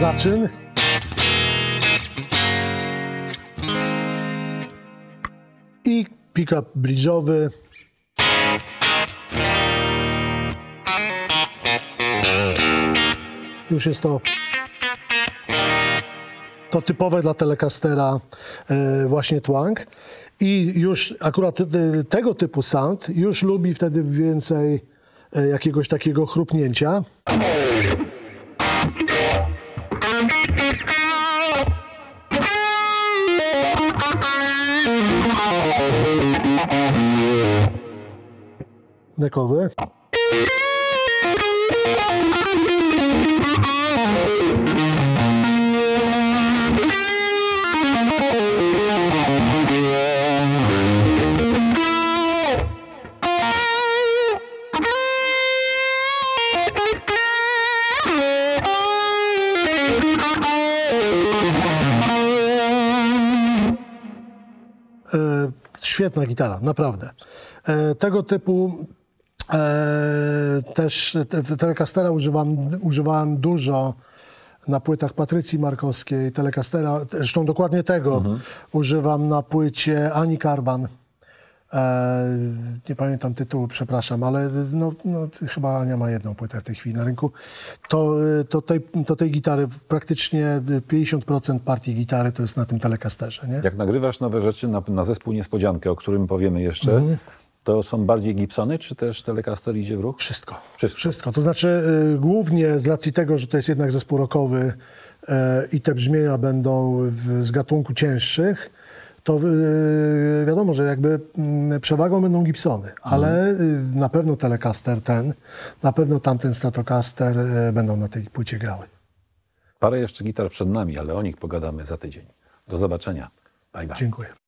Zaczyn. I pick-up bridge'owy. Już jest to, to typowe dla Telecastera yy, właśnie twang. I już akurat yy, tego typu sound już lubi wtedy więcej yy, jakiegoś takiego chrupnięcia. Neckowy. E, świetna gitara, naprawdę. E, tego typu Eee, też te, Telecastera używam, używałem dużo na płytach Patrycji Markowskiej, Telecastera, zresztą dokładnie tego mhm. używam na płycie Ani Karban. Eee, nie pamiętam tytułu, przepraszam, ale no, no, chyba Ania ma jedną płytę w tej chwili na rynku. To, to, tej, to tej gitary, praktycznie pięćdziesiąt procent partii gitary to jest na tym Telecasterze. Nie? Jak nagrywasz nowe rzeczy na, na zespół Niespodziankę, o którym powiemy jeszcze, mhm. to są bardziej Gibsony, czy też Telecaster idzie w ruch? Wszystko. Wszystko. Wszystko. To znaczy y, głównie z racji tego, że to jest jednak zespół rockowy y, i te brzmienia będą w, z gatunku cięższych, to y, wiadomo, że jakby y, przewagą będą Gibsony, ale mm. y, na pewno Telecaster ten, na pewno tamten Stratocaster y, będą na tej płycie grały. Parę jeszcze gitar przed nami, ale o nich pogadamy za tydzień. Do zobaczenia. Bye bye. Dziękuję.